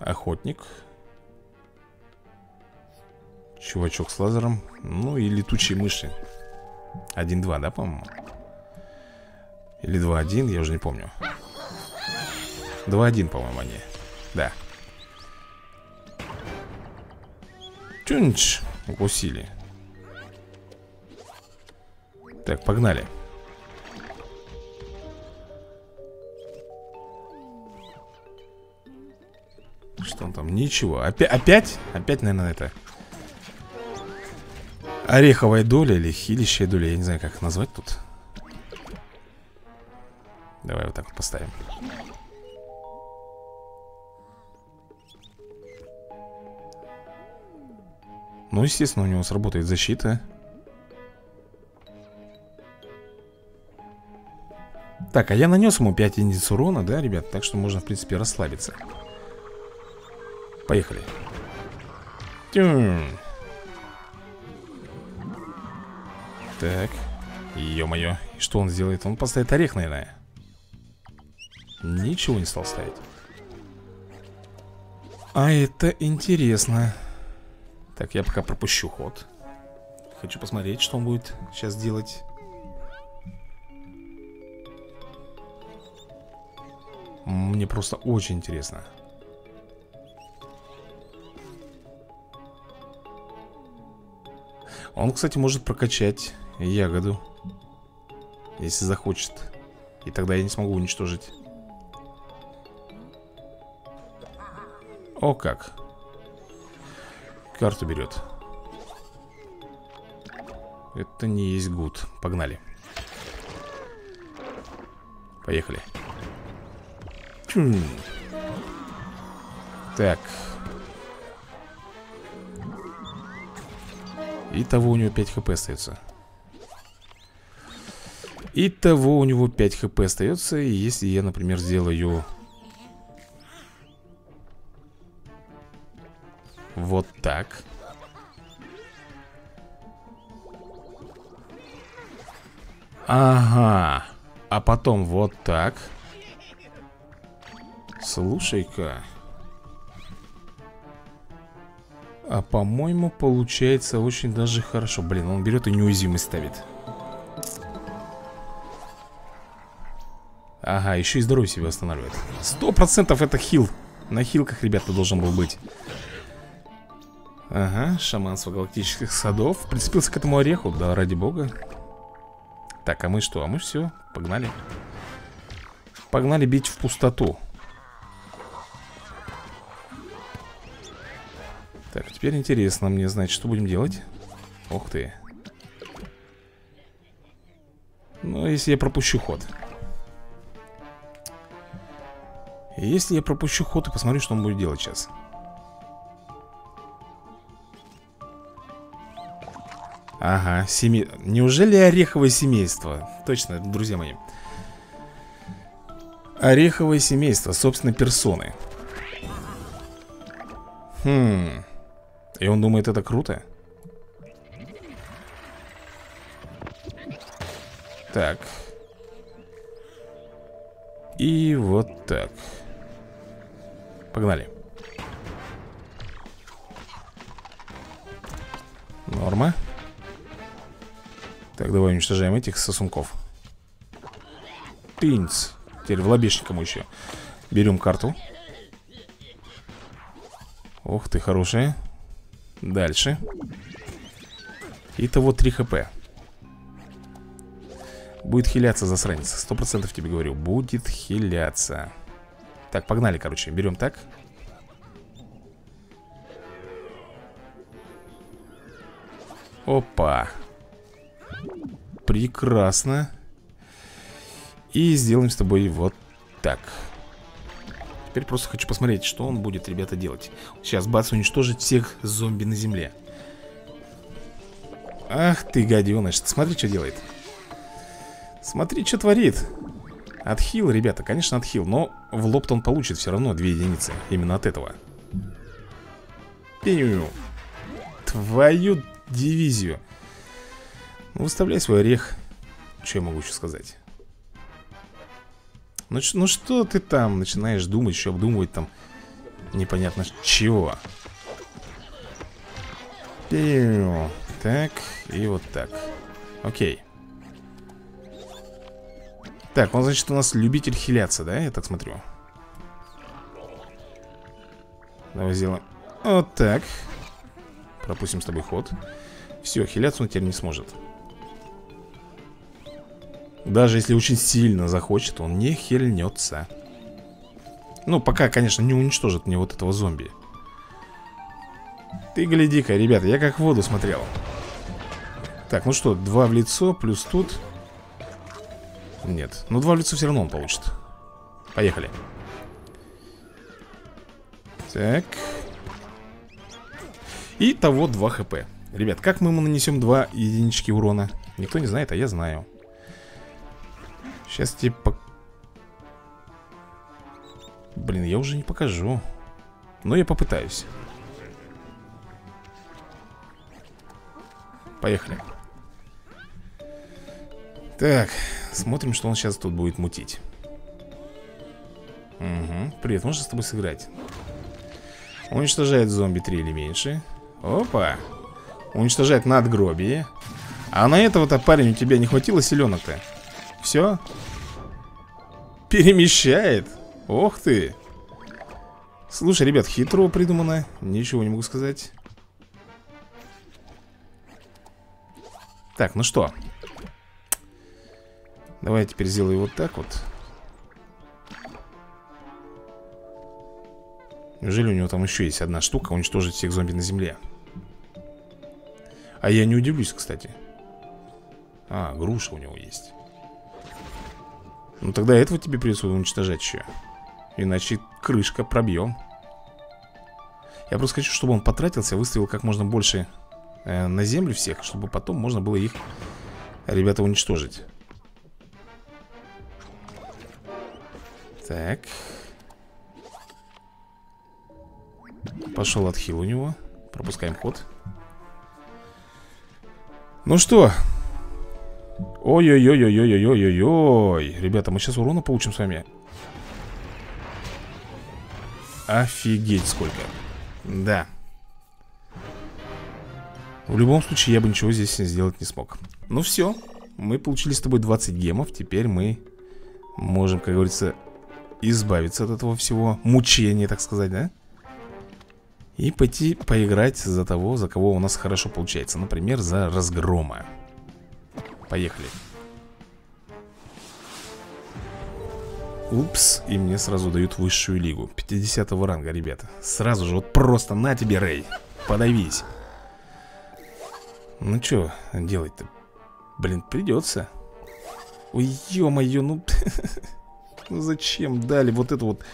охотник. Чувачок с лазером. Ну и летучие мыши. 1-2, да, по-моему? Или 2-1, я уже не помню. 2-1, по-моему, они. Да. Тюнч. Укусили. Так, погнали. Что он там? Ничего. Опять? Опять, наверное, это. Ореховая доля или хилищая доля. Я не знаю, как их назвать тут. Давай вот так вот поставим. Ну, естественно, у него сработает защита. Так, а я нанес ему 5 единиц урона, да, ребят? Так что можно, в принципе, расслабиться. Поехали. Тюм. Так. Ё-моё. Что он сделает? Он поставит орех, наверное. Ничего не стал ставить. А это интересно. Так, я пока пропущу ход. Хочу посмотреть, что он будет сейчас делать. Мне просто очень интересно. Он, кстати, может прокачать ягоду, если захочет. И тогда я не смогу уничтожить. О как. Карту берет. Это не есть гуд. Погнали. Поехали. Чум. Так. Итого у него 5 хп остается. Итого у него 5 хп остается. И если я, например, сделаю вот так. Ага. А потом вот так. Слушай-ка. А по-моему, получается очень даже хорошо. Блин, он берет и неуязвимость ставит. Ага, еще и здоровье себя восстанавливает. 100% это хил. На хилках, ребята, должен был быть. Ага, шаманство галактических садов. Прицепился к этому ореху, да ради бога. Так, а мы что? А мы все, погнали. Погнали бить в пустоту. Так, теперь интересно мне знать, что будем делать. Ух ты. Ну, если я пропущу ход. Если я пропущу ход и посмотрю, что он будет делать сейчас. Ага, неужели ореховое семейство? Точно, друзья мои. Ореховое семейство, собственно, персоны. Хм. И он думает, это круто? Так. И вот так. Погнали. Норма. Так, давай уничтожаем этих сосунков. Тынц. Теперь в лобешник ему еще. Берем карту. Ух ты, хорошая. Дальше. Итого 3 хп. Будет хиляться, засранец. 100% тебе говорю. Будет хиляться. Так, погнали, короче. Берем так. Опа. Прекрасно. И сделаем с тобой вот так. Теперь просто хочу посмотреть, что он будет, ребята, делать. Сейчас, бац, уничтожить всех зомби на земле. Ах ты, гаденыш. Смотри, что делает. Смотри, что творит. Отхил, ребята, конечно, отхил. Но в лоб-то он получит все равно 2 единицы. Именно от этого. Пеню. Твою дивизию. Выставляй свой орех. Что я могу еще сказать? Ну что ты там начинаешь думать, еще обдумывать там непонятно чего. Пиу. Так, и вот так. Окей. Так, он, значит, у нас любитель хиляться, да? Я так смотрю. Давай сделаем вот так. Пропустим с тобой ход. Все, хиляться он теперь не сможет. Даже если очень сильно захочет, он не хильнется. Ну, пока, конечно, не уничтожит мне вот этого зомби. Ты гляди-ка, ребята, я как в воду смотрел. Так, ну что, 2 в лицо, плюс тут. Нет, ну 2 в лицо все равно он получит. Поехали. Так. Итого 2 хп. Ребят, как мы ему нанесем 2 единички урона? Никто не знает, а я знаю. Сейчас типа... Блин, я уже не покажу. Но я попытаюсь. Поехали. Так, смотрим, что он сейчас тут будет мутить. Угу. Привет, можно с тобой сыграть? Уничтожает зомби 3 или меньше. Опа. Уничтожает надгробие. А на этого-то, парень, у тебя не хватило силенок-то? Все? Перемещает? Ох ты. Слушай, ребят, хитро придумано. Ничего не могу сказать. Так, ну что. Давай я теперь сделаю вот так вот. Неужели у него там еще есть одна штука? Уничтожить всех зомби на земле. А я не удивлюсь, кстати. А, груша у него есть. Ну тогда этого тебе придется уничтожать еще. Иначе крышка, пробьем. Я просто хочу, чтобы он потратился, выставил как можно больше на землю всех, чтобы потом можно было их, ребята, уничтожить. Так. Пошел отхил у него. Пропускаем ход. Ну что? Ой-ой-ой-ой-ой-ой-ой-ой. Ребята, мы сейчас урона получим с вами. Офигеть сколько. Да. В любом случае я бы ничего здесь сделать не смог. Ну все, мы получили с тобой 20 гемов. Теперь мы можем, как говорится, избавиться от этого всего мучения, так сказать, да? И пойти поиграть за того, за кого у нас хорошо получается. Например, за Разгрома. Поехали. Упс, и мне сразу дают высшую лигу 50 ранга, ребята. Сразу же, вот просто на тебе, Рэй. Подавись. Ну что делать-то? Блин, придется. Ой, ё-моё, ну... ну зачем дали вот эту вот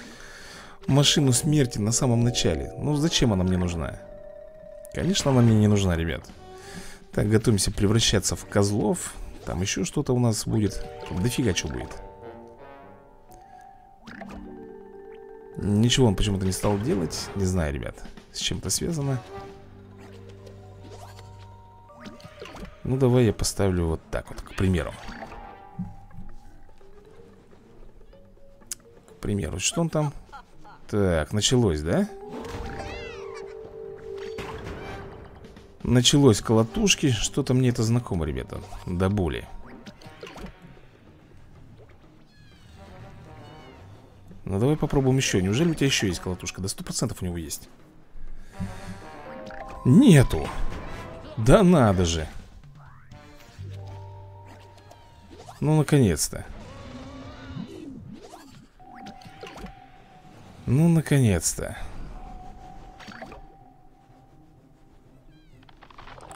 машину смерти на самом начале? Ну зачем она мне нужна? Конечно, она мне не нужна, ребят. Так, готовимся превращаться в козлов. Там еще что-то у нас будет. Дофига чего будет. Ничего он почему-то не стал делать. Не знаю, ребят, с чем-то связано. Ну, давай я поставлю вот так вот, к примеру. К примеру, что он там? Так, началось, да? Началось колотушки. Что-то мне это знакомо, ребята. До боли. Ну, давай попробуем еще. Неужели у тебя еще есть колотушка? Да 100% у него есть. Нету. Да надо же. Ну, наконец-то. Ну, наконец-то.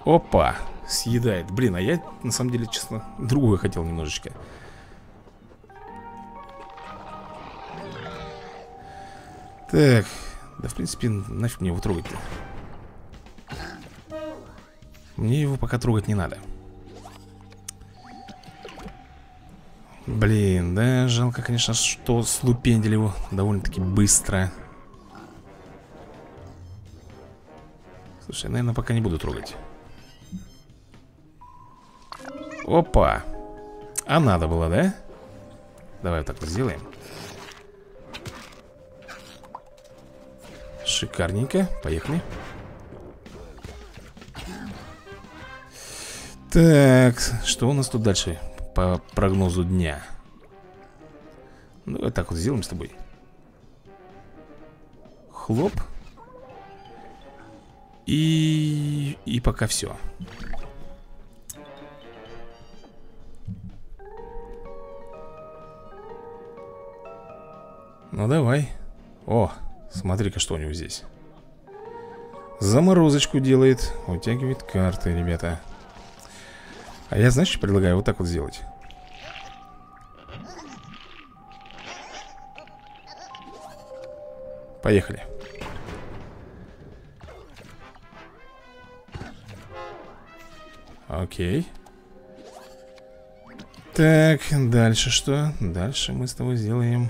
Опа. Съедает. Блин, а я, на самом деле, честно, другое хотел немножечко. Так, да в принципе, нафиг мне его трогать-то. Мне его пока трогать не надо. Блин, да, жалко, конечно, что слупендили его довольно-таки быстро. Слушай, я, наверное, пока не буду трогать. Опа. А надо было, да? Давай вот так вот сделаем. Шикарненько, поехали. Так, что у нас тут дальше по прогнозу дня? Ну, вот так вот сделаем с тобой. Хлоп. И пока все. Ну, давай. О, смотри-ка, что у него здесь. Заморозочку делает. Утягивает карты, ребята. А я, знаешь, что предлагаю? Вот так вот сделать. Поехали. Окей. Так, дальше что? Дальше мы с тобой сделаем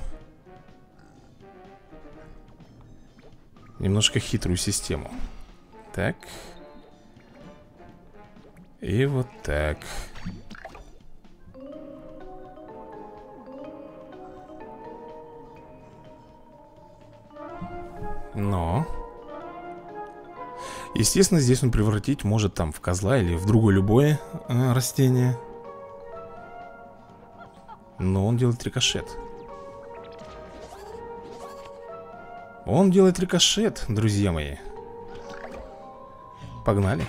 немножко хитрую систему. Так. И вот так. Но... Естественно, здесь он превратить может там в козла или в другое любое растение. Но он делает рикошет. Он делает рикошет, друзья мои. Погнали.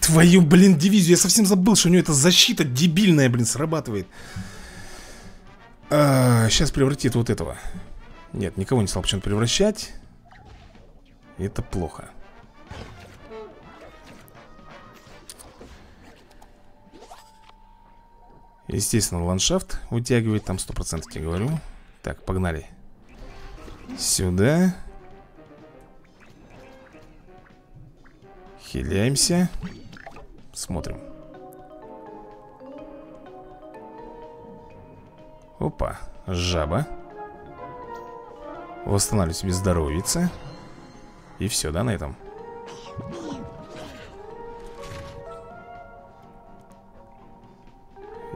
Твою, блин, дивизию. Я совсем забыл, что у нее эта защита дебильная, блин, срабатывает. Сейчас превратит вот этого. Нет, никого не стал почему-то превращать. Это плохо. Естественно, ландшафт вытягивает. Там 100%, я говорю. Так, погнали. Сюда. Хиляемся. Смотрим. Опа, жаба. Восстанавливаю себе здоровьице. И все, да, на этом?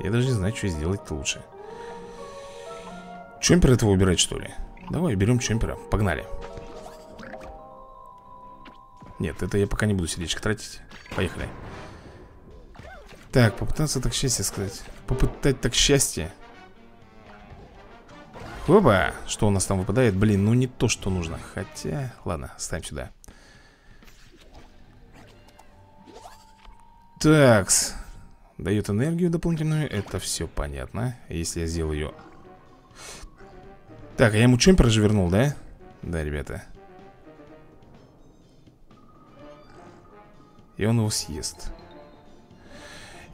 Я даже не знаю, что сделать лучше. Чемпер этого убирать, что ли? Давай, берем чемпера. Погнали. Нет, это я пока не буду сердечко тратить. Поехали. Так, попытаться так счастье сказать. Попытать так счастье. Опа! Что у нас там выпадает? Блин, ну не то, что нужно. Хотя, ладно, ставим сюда. Такс. Дает энергию дополнительную. Это все понятно. Если я сделал ее... Так, а я ему чемпер же вернул, да? Да, ребята. И он его съест.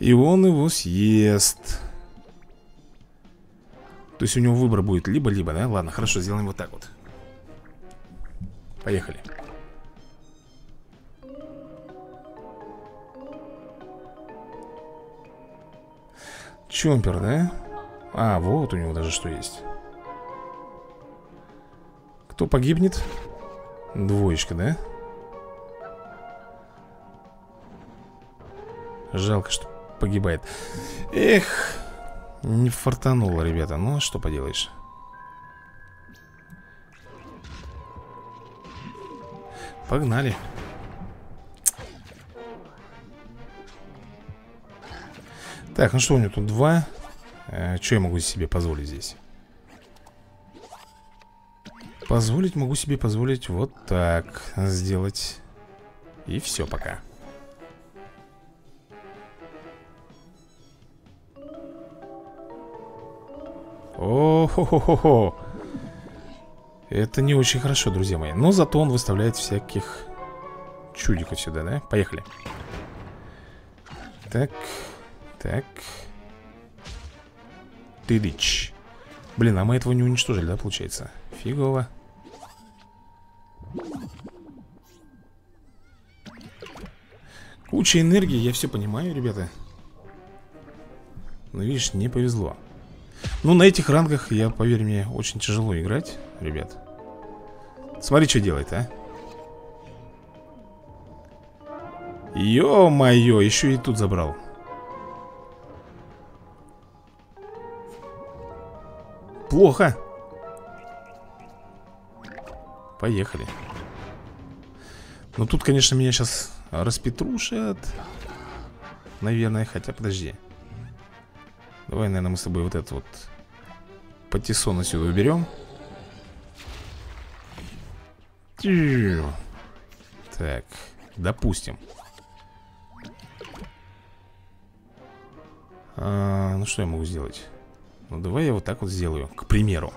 И он его съест. То есть у него выбор будет либо-либо, да? Ладно, хорошо, сделаем вот так вот. Поехали. Чемпер, да? А, вот у него даже что есть. Кто погибнет? Двоечка, да? Жалко, что погибает. Эх, не фартануло, ребята. Ну, что поделаешь. Погнали. Так, ну что у него тут два? Что я могу себе позволить здесь? Позволить могу себе позволить вот так сделать. И все пока. О-хо-хо-хо-хо. Это не очень хорошо, друзья мои. Но зато он выставляет всяких чудиков сюда, да? Поехали. Так, так. Тыдыч. Блин, а мы этого не уничтожили, да, получается? Фигово. Куча энергии, я все понимаю, ребята. Но видишь, не повезло. Ну, на этих рангах, я, поверь мне, очень тяжело играть, ребят. Смотри, что делает, а. Ё-моё, еще и тут забрал. Плохо. Поехали. Ну, тут, конечно, меня сейчас распетрушат. Наверное, хотя, подожди. Давай, наверное, мы с тобой вот этот вот патиссон отсюда уберем. Так, допустим. Ну что я могу сделать? Ну давай я вот так вот сделаю, к примеру.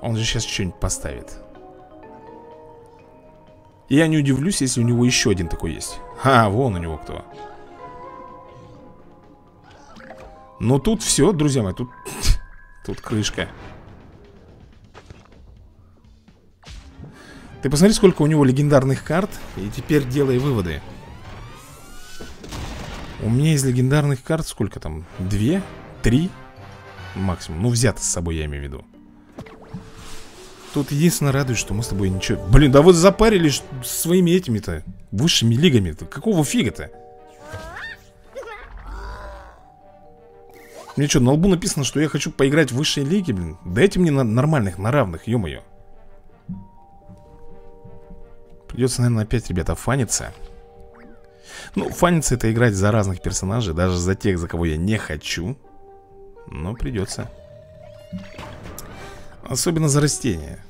Он же сейчас что-нибудь поставит. И я не удивлюсь, если у него еще один такой есть. А, вон у него кто. Но тут все, друзья мои, тут крышка. Ты посмотри, сколько у него легендарных карт. И теперь делай выводы. У меня из легендарных карт сколько там? 2, 3 максимум. Ну, взято с собой, я имею в виду. Тут единственное радует, что мы с тобой ничего... Блин, да вот запарились своими этими-то высшими лигами-то. Какого фига-то? Мне что, на лбу написано, что я хочу поиграть в высшей лиге, блин? Дайте мне нормальных, на равных, ё-моё. Придется, наверное, опять, ребята, фаниться. Ну, фаниться — это играть за разных персонажей, даже за тех, за кого я не хочу. Но придется. Особенно за растения.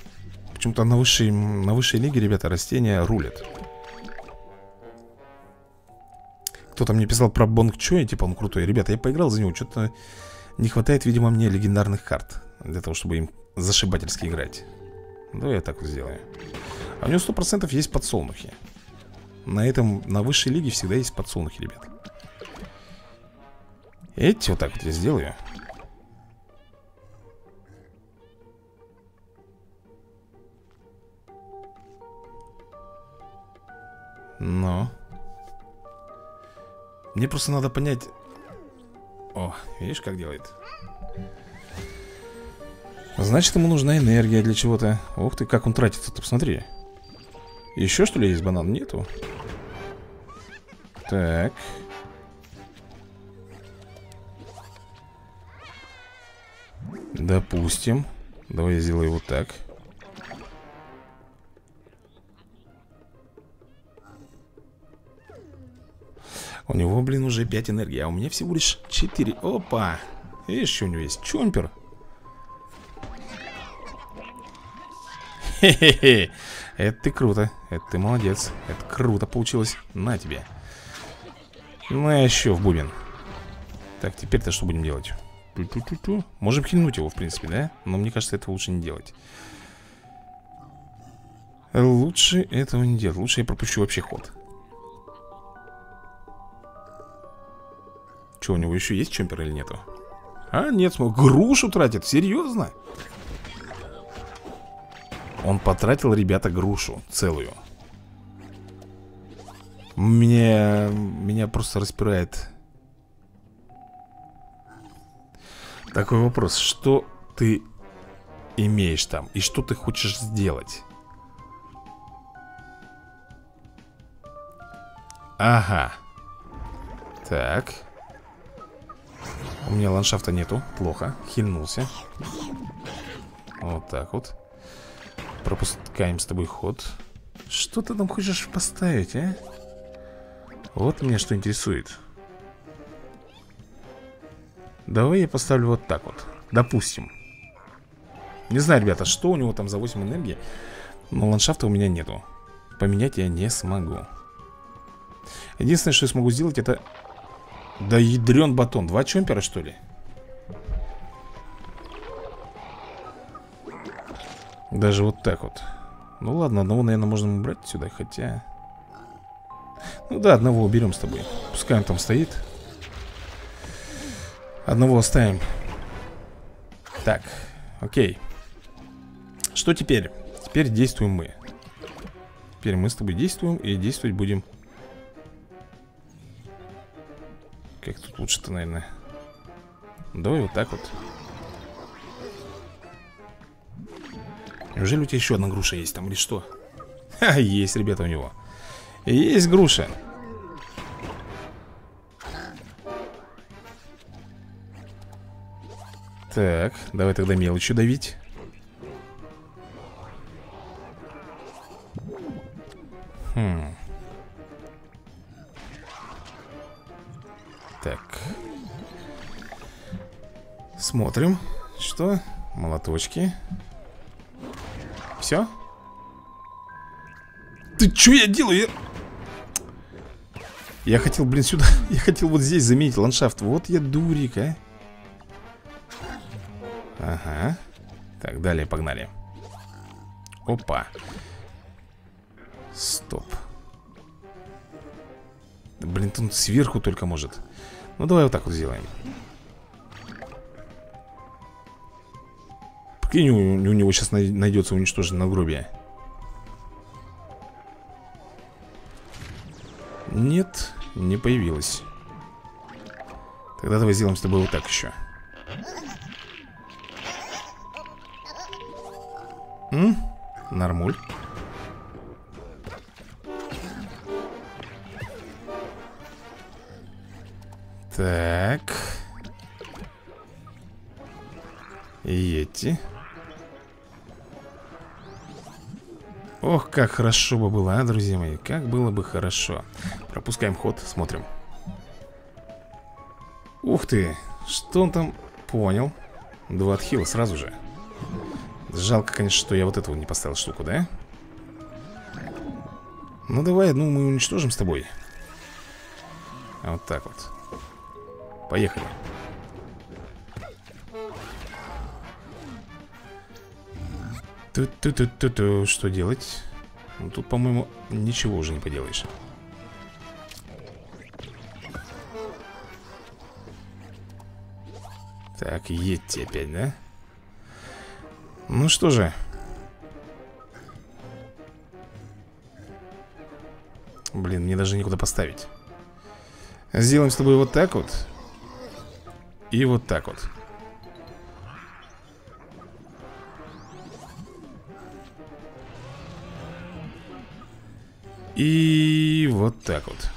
Почему-то на высшей лиге, ребята, растения рулят. Кто-то мне писал про Бонг Чой, типа он крутой. Ребята, я поиграл за него, что-то не хватает, видимо, мне легендарных карт для того, чтобы им зашибательски играть. Давай я так вот сделаю. А у него 100% есть подсолнухи. На высшей лиге всегда есть подсолнухи, ребят. Эти вот так вот я сделаю. Но мне просто надо понять. О, видишь, как делает. Значит, ему нужна энергия для чего-то. Ух ты, как он тратится-то, посмотри. Еще что ли есть банан? Нету. Так. Допустим. Давай я сделаю вот так. У него, блин, уже 5 энергии, а у меня всего лишь 4. Опа! Видишь, что у него есть? Чомпер. Хе-хе-хе. Это ты круто. Это ты молодец. Это круто получилось. На тебе. На еще в бубен. Так, теперь-то что будем делать? Ту-ту-ту-ту. Можем хильнуть его, в принципе, да? Но мне кажется, этого лучше не делать. Лучше этого не делать. Лучше я пропущу вообще ход. Что, у него еще есть чемпер или нету? А, нет, смотри, грушу тратит, серьезно? Он потратил, ребята, грушу целую. Меня просто распирает. Такой вопрос, что ты имеешь там? И что ты хочешь сделать? Ага. Так. У меня ландшафта нету, плохо, хильнулся. Вот так вот. Пропускаем с тобой ход. Что ты там хочешь поставить, а? Вот меня что интересует. Давай я поставлю вот так вот, допустим. Не знаю, ребята, что у него там за 8 энергии. Но ландшафта у меня нету. Поменять я не смогу. Единственное, что я смогу сделать, это... Да ядрен батон. 2 чемпера, что ли? Даже вот так вот. Ну ладно, одного, наверное, можно убрать сюда, хотя... Ну да, одного уберем с тобой. Пускай он там стоит. Одного оставим. Так, окей. Что теперь? Теперь действуем мы. Теперь мы с тобой действуем и действовать будем... Как тут лучше-то, наверное. Давай вот так вот. Неужели у тебя еще одна груша есть там или что? Ха, есть, ребята, у него. Есть груша. Так, давай тогда мелочью давить. Хм. Так. Смотрим. Что? Молоточки. Все? Ты че я делаю? Я хотел, блин, сюда. Я хотел вот здесь заменить ландшафт. Вот я дурик, а. Ага. Так, далее погнали. Опа. Стоп. Блин, тут сверху только может. Ну, давай вот так вот сделаем. Прикинь, у него сейчас найдется уничтожить надгробие. Нет, не появилось. Тогда давай сделаем с тобой вот так еще. Нормуль. Так. Здрасте. Ох, как хорошо бы было, а, друзья мои. Как было бы хорошо. Пропускаем ход, смотрим. Ух ты, что он там понял. Два отхила сразу же. Жалко, конечно, что я вот этого не поставил штуку, да? Ну давай одну мы уничтожим с тобой. Вот так вот. Поехали. Тут-тут-тут-тут, что делать? Ну, тут, по-моему, ничего уже не поделаешь. Так, едьте опять, да? Ну что же. Блин, мне даже некуда поставить. Сделаем с тобой вот так вот. И вот так вот. И вот так вот.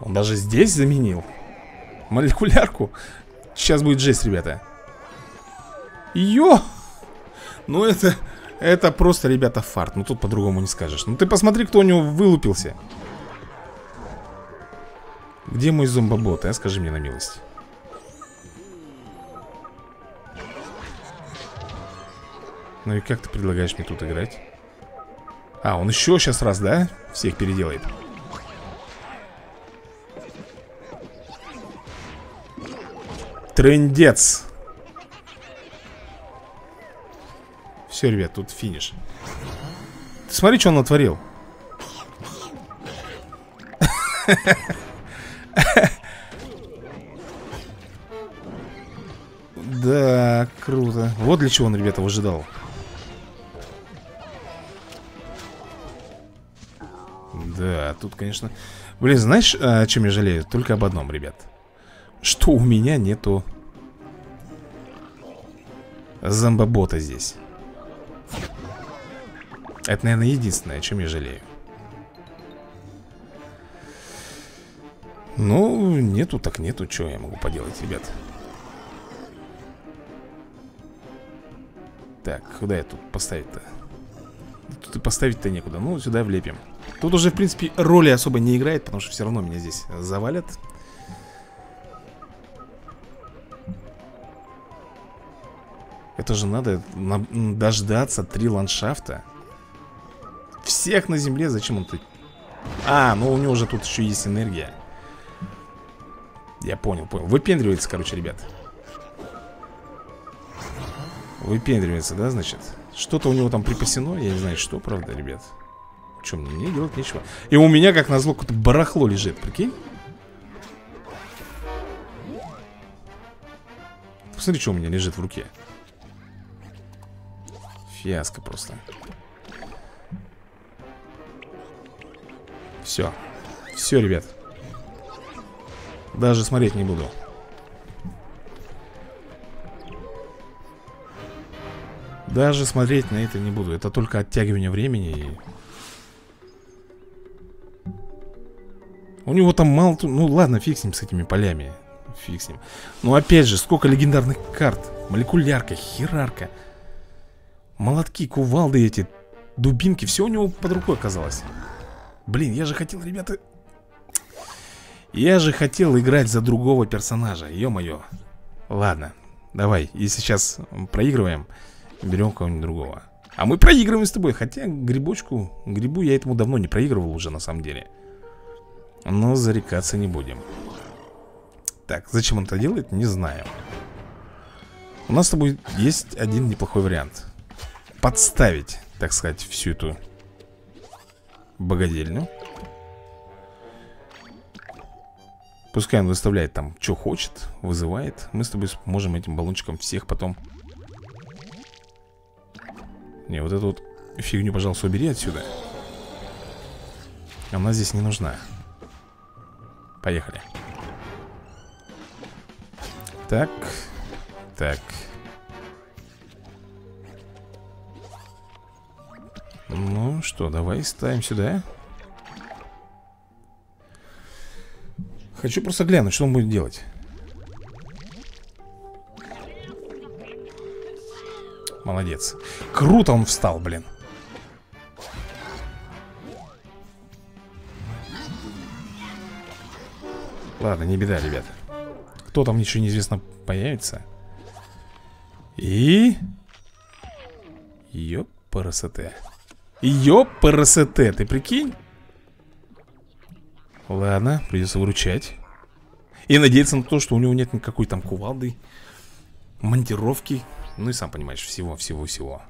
Он даже здесь заменил молекулярку. Сейчас будет жесть, ребята. Йо! Ну это просто, ребята, фарт. Ну тут по-другому не скажешь. Ну ты посмотри, кто у него вылупился. Где мой зомбобот, а? Скажи мне на милость. Ну и как ты предлагаешь мне тут играть? А, он еще сейчас раз, да? Всех переделает. Трындец. Все, ребят, тут финиш. Ты смотри, что он натворил. Да, круто. Вот для чего он, ребята, выжидал. Да, тут, конечно... Блин, знаешь, о чем я жалею? Только об одном, ребят. Что у меня нету зомбобота здесь. Это, наверное, единственное, о чем я жалею. Ну, нету так нету. Что я могу поделать, ребят? Так, куда я тут поставить-то? Тут и поставить-то некуда. Ну, сюда влепим. Тут уже, в принципе, роли особо не играет, потому что все равно меня здесь завалят. Это же надо дождаться 3 ландшафта. Всех на земле, зачем он тут? А, ну у него уже тут еще есть энергия. Я понял, понял. Выпендривается, короче, ребят. Выпендривается, да, значит? Что-то у него там припасено, я не знаю, что, правда, ребят. Че, мне делать нечего. И у меня, как назло, какое-то барахло лежит, прикинь. Посмотри, что у меня лежит в руке. Фиаско просто. Все. Все, ребят. Даже смотреть не буду. Даже смотреть на это не буду. Это только оттягивание времени. У него там мало... Ну ладно, фиг с ним, с этими полями. Фиг с ним. Но опять же, сколько легендарных карт. Молекулярка, херарка. Молотки, кувалды эти, дубинки. Все у него под рукой оказалось. Блин, я же хотел, ребята... Я же хотел играть за другого персонажа. Ё-моё. Ладно, давай. Если сейчас проигрываем, берем кого-нибудь другого. А мы проигрываем с тобой. Хотя грибу я этому давно не проигрывал уже, на самом деле. Но зарекаться не будем. Так, зачем он это делает, не знаю. У нас с тобой есть один неплохой вариант. Подставить, так сказать, всю эту богадельню. Пускай он выставляет там, что хочет, вызывает. Мы с тобой можем этим баллончиком всех потом... Не, вот эту вот фигню, пожалуйста, убери отсюда. Она здесь не нужна. Поехали. Так. Так. Ну что, давай ставим сюда. Хочу просто глянуть, что он будет делать. Молодец. Круто он встал, блин. Ладно, не беда, ребят. Кто там, еще неизвестно, появится. И... ёпарасоте. Ёпарасоте, ты прикинь? Ладно, придется выручать. И надеяться на то, что у него нет никакой там кувалды, монтировки. Ну и сам понимаешь, всего-всего-всего.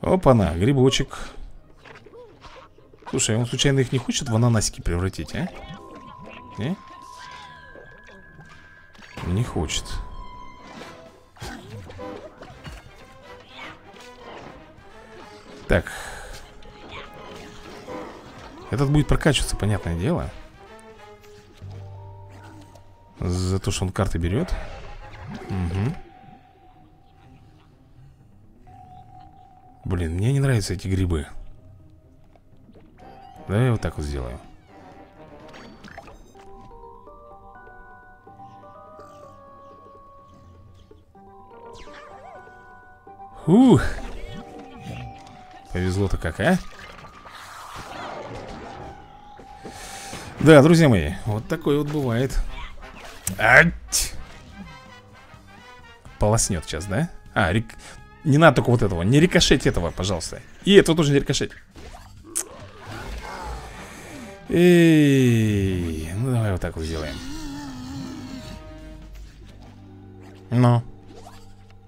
Опа-на, грибочек. Слушай, он случайно их не хочет в ананасики превратить, а? Не? Не хочет. Так. Этот будет прокачиваться, понятное дело. За то, что он карты берет. Угу. Блин, мне не нравятся эти грибы. Давай я вот так вот сделаю. Ух! Повезло-то как, а? Да, друзья мои, вот такой вот бывает. Ать! Полоснет сейчас, да? А, не надо только вот этого. Не рикошеть этого, пожалуйста. И этого тоже не рикошеть. Эй, ну давай вот так вот сделаем. Ну,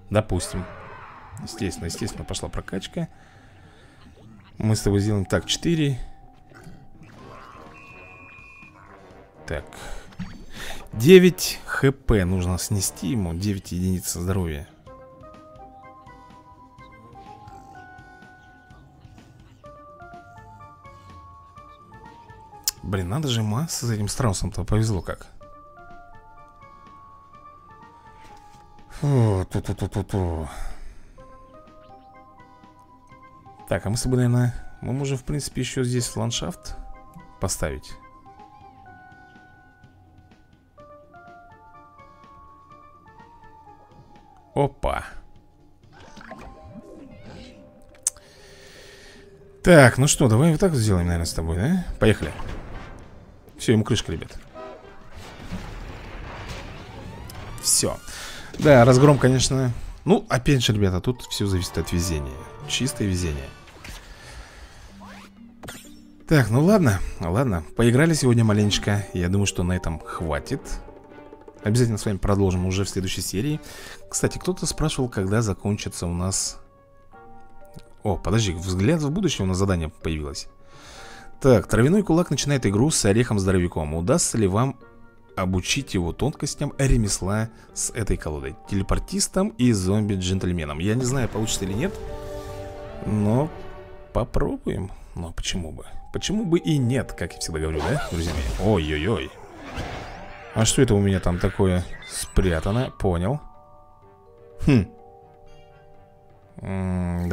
допустим. Естественно, естественно, пошла прокачка. Мы с тобой сделаем так, 4. Так, 9 хп нужно снести ему, 9 единиц здоровья. Блин, надо же, масса с этим страусом-то повезло как. Фу, ту-ту-ту-ту-ту. Так, а мы с тобой, наверное, мы можем, в принципе, еще здесь ландшафт поставить. Опа. Так, ну что, давай вот так вот сделаем, наверное, с тобой, да? Поехали. Все, ему крышка, ребят. Все. Да, разгром, конечно. Ну, опять же, ребята, тут все зависит от везения. Чистое везение. Так, ну ладно, ладно. Поиграли сегодня маленечко. Я думаю, что на этом хватит. Обязательно с вами продолжим уже в следующей серии. Кстати, кто-то спрашивал, когда закончится у нас... О, подожди, взгляд в будущее, у нас задание появилось. Так, травяной кулак начинает игру с орехом здоровяком. Удастся ли вам обучить его тонкостям ремесла с этой колодой? Телепортистом и зомби джентльменом. Я не знаю, получится или нет, но попробуем. Но почему бы? Почему бы и нет, как я всегда говорю, да, друзья мои? Ой-ой-ой. А что это у меня там такое спрятано? Понял. Хм.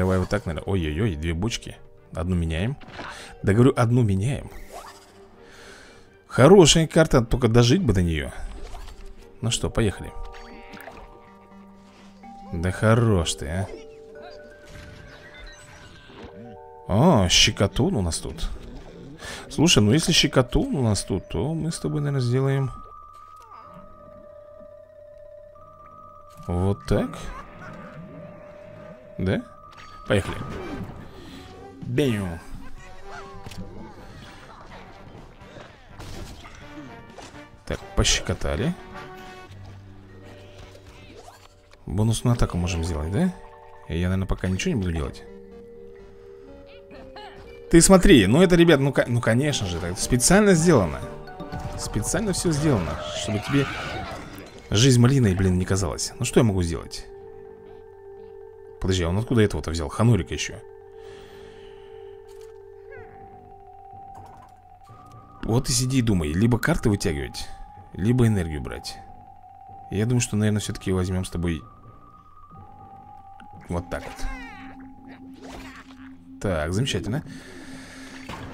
Давай вот так, наверное. Ой-ой-ой, две бочки. Одну меняем. Да говорю, одну меняем. Хорошая карта, только дожить бы до нее. Ну что, поехали. Да хорош ты, а. О, щекотун у нас тут. Слушай, ну если щекотун у нас тут, то мы с тобой, наверное, сделаем вот так. Да? Поехали. Бею. Так, пощекотали. Бонусную атаку можем сделать, да? Я, наверное, пока ничего не буду делать. Ты смотри, ну это, ребят, ну конечно же, так специально сделано. Специально все сделано, чтобы тебе жизнь малиной, блин, не казалась. Ну что я могу сделать? Подожди, а он откуда этого-то взял? Ханурик еще. Вот и сиди и думай. Либо карты вытягивать, либо энергию брать. Я думаю, что, наверное, все-таки возьмем с тобой вот так вот. Так, замечательно.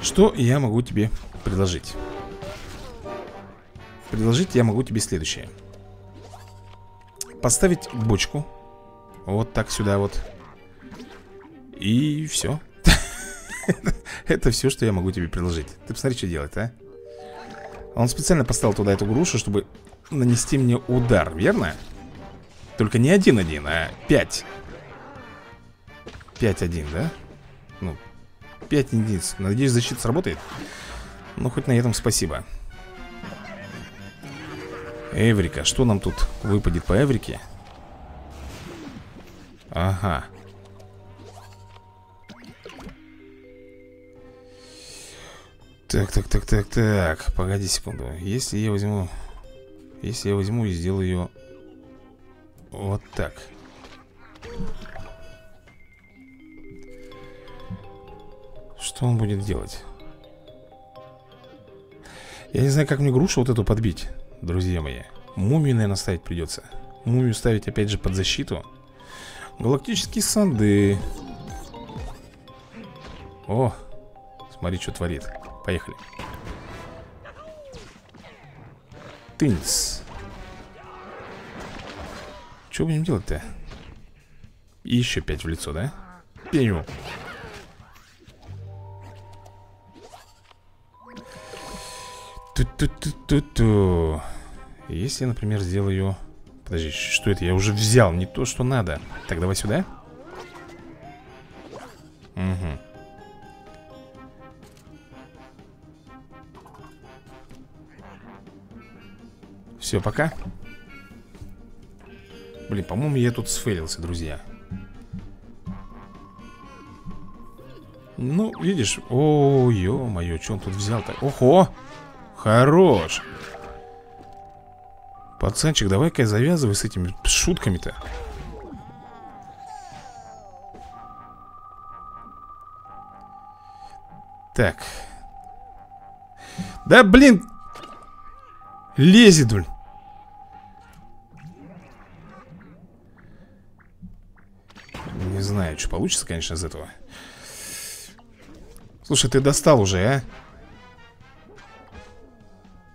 Что я могу тебе предложить? Предложить я могу тебе следующее. Поставить бочку. Вот так сюда вот. И все. Это все, что я могу тебе предложить. Ты посмотри, что делать, а. Он специально поставил туда эту грушу, чтобы нанести мне удар, верно? Только не 1-1, а 5. 5-1, да? Ну, 5 единиц. Надеюсь, защита сработает. Ну, хоть на этом спасибо. Эврика. Что нам тут выпадет по эврике? Ага. Так. Погоди секунду. Если я возьму и сделаю ее вот так. Что он будет делать? Я не знаю, как мне грушу вот эту подбить, друзья мои. Мумию, наверное, ставить придется. Мумию ставить, опять же, под защиту. Галактические санды. О, смотри, что творит. Поехали. Тынц. Что будем делать-то? И еще 5 в лицо, да? Пеню. Ту-ту-ту-ту-ту. Если я, например, сделаю... Подожди, что это? Я уже взял не то, что надо. Так, давай сюда. Угу. Все, пока. Блин, по-моему, я тут сфейлился, друзья. Ну, видишь. О, ё-моё, что он тут взял-то? Охо! Хорош! Пацанчик, давай-ка завязывай с этими шутками-то. Так. Да, блин! Лезет, блин. Не знаю, что получится, конечно, из этого. Слушай, ты достал уже, а?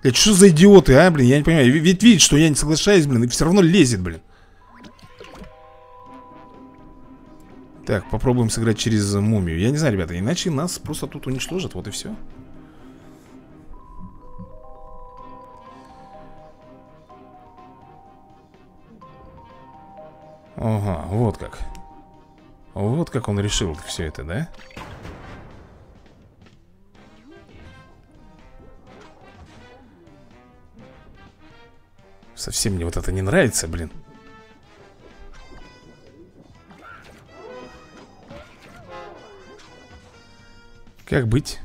Это что за идиоты, а, блин? Я не понимаю. Ведь видит, что я не соглашаюсь, блин, и все равно лезет, блин. Так, попробуем сыграть через мумию. Я не знаю, ребята, иначе нас просто тут уничтожат. Вот и все. Ага, вот как. Вот как он решил все это, да? Совсем мне вот это не нравится, блин. Как быть?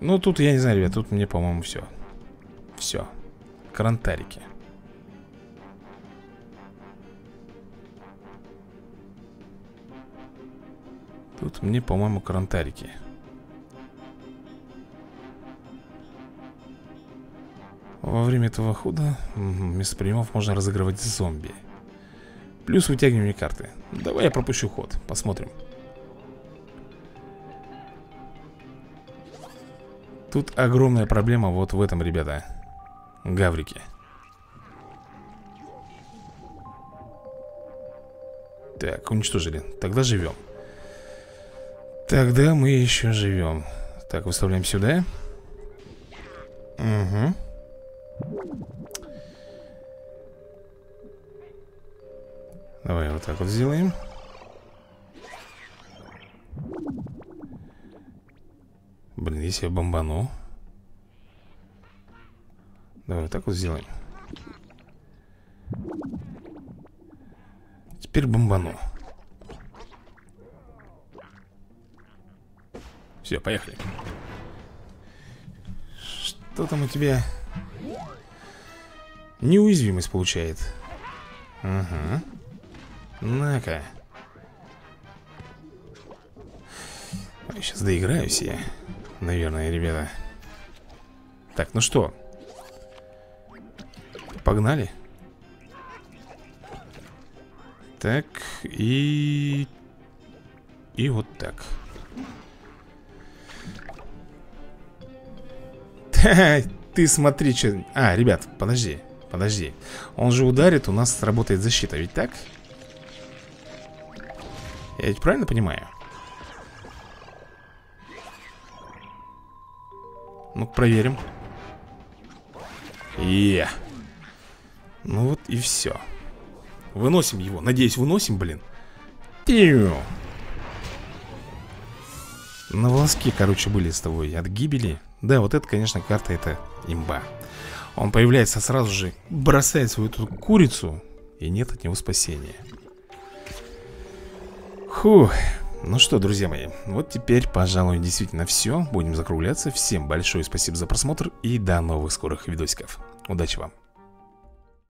Ну, тут, я не знаю, ребят, тут мне, по-моему, все. Все. Карантарики. Тут мне, по-моему, карантарики. Во время этого хода вместо приемов можно разыгрывать зомби. Плюс вытягивание карты. Давай я пропущу ход, посмотрим. Тут огромная проблема вот в этом, ребята. Гаврики. Так, уничтожили. Тогда живем. Тогда мы еще живем. Так, выставляем сюда. Угу. Давай вот так вот сделаем. Блин, если я бомбану. Давай вот так вот сделаем. Теперь бомбану. Все, поехали. Что там у тебя? Неуязвимость получает. Ага. На-ка. Сейчас доиграюсь я. Наверное, ребята. Так, ну что? Погнали. Так, и вот так. Ты смотри, что... А, ребят, подожди. Он же ударит, у нас сработает защита, ведь так? Я ведь правильно понимаю? Ну-ка, проверим. Е. Ну вот и все. Выносим его. Надеюсь, выносим, блин. Тю. На волоске, короче, были с тобой от гибели. Да, вот это, конечно, карта, это имба. Он появляется сразу же, бросает свою эту курицу, и нет от него спасения. Фух. Ну что, друзья мои, вот теперь, пожалуй, действительно все. Будем закругляться. Всем большое спасибо за просмотр и до новых скорых видосиков. Удачи вам!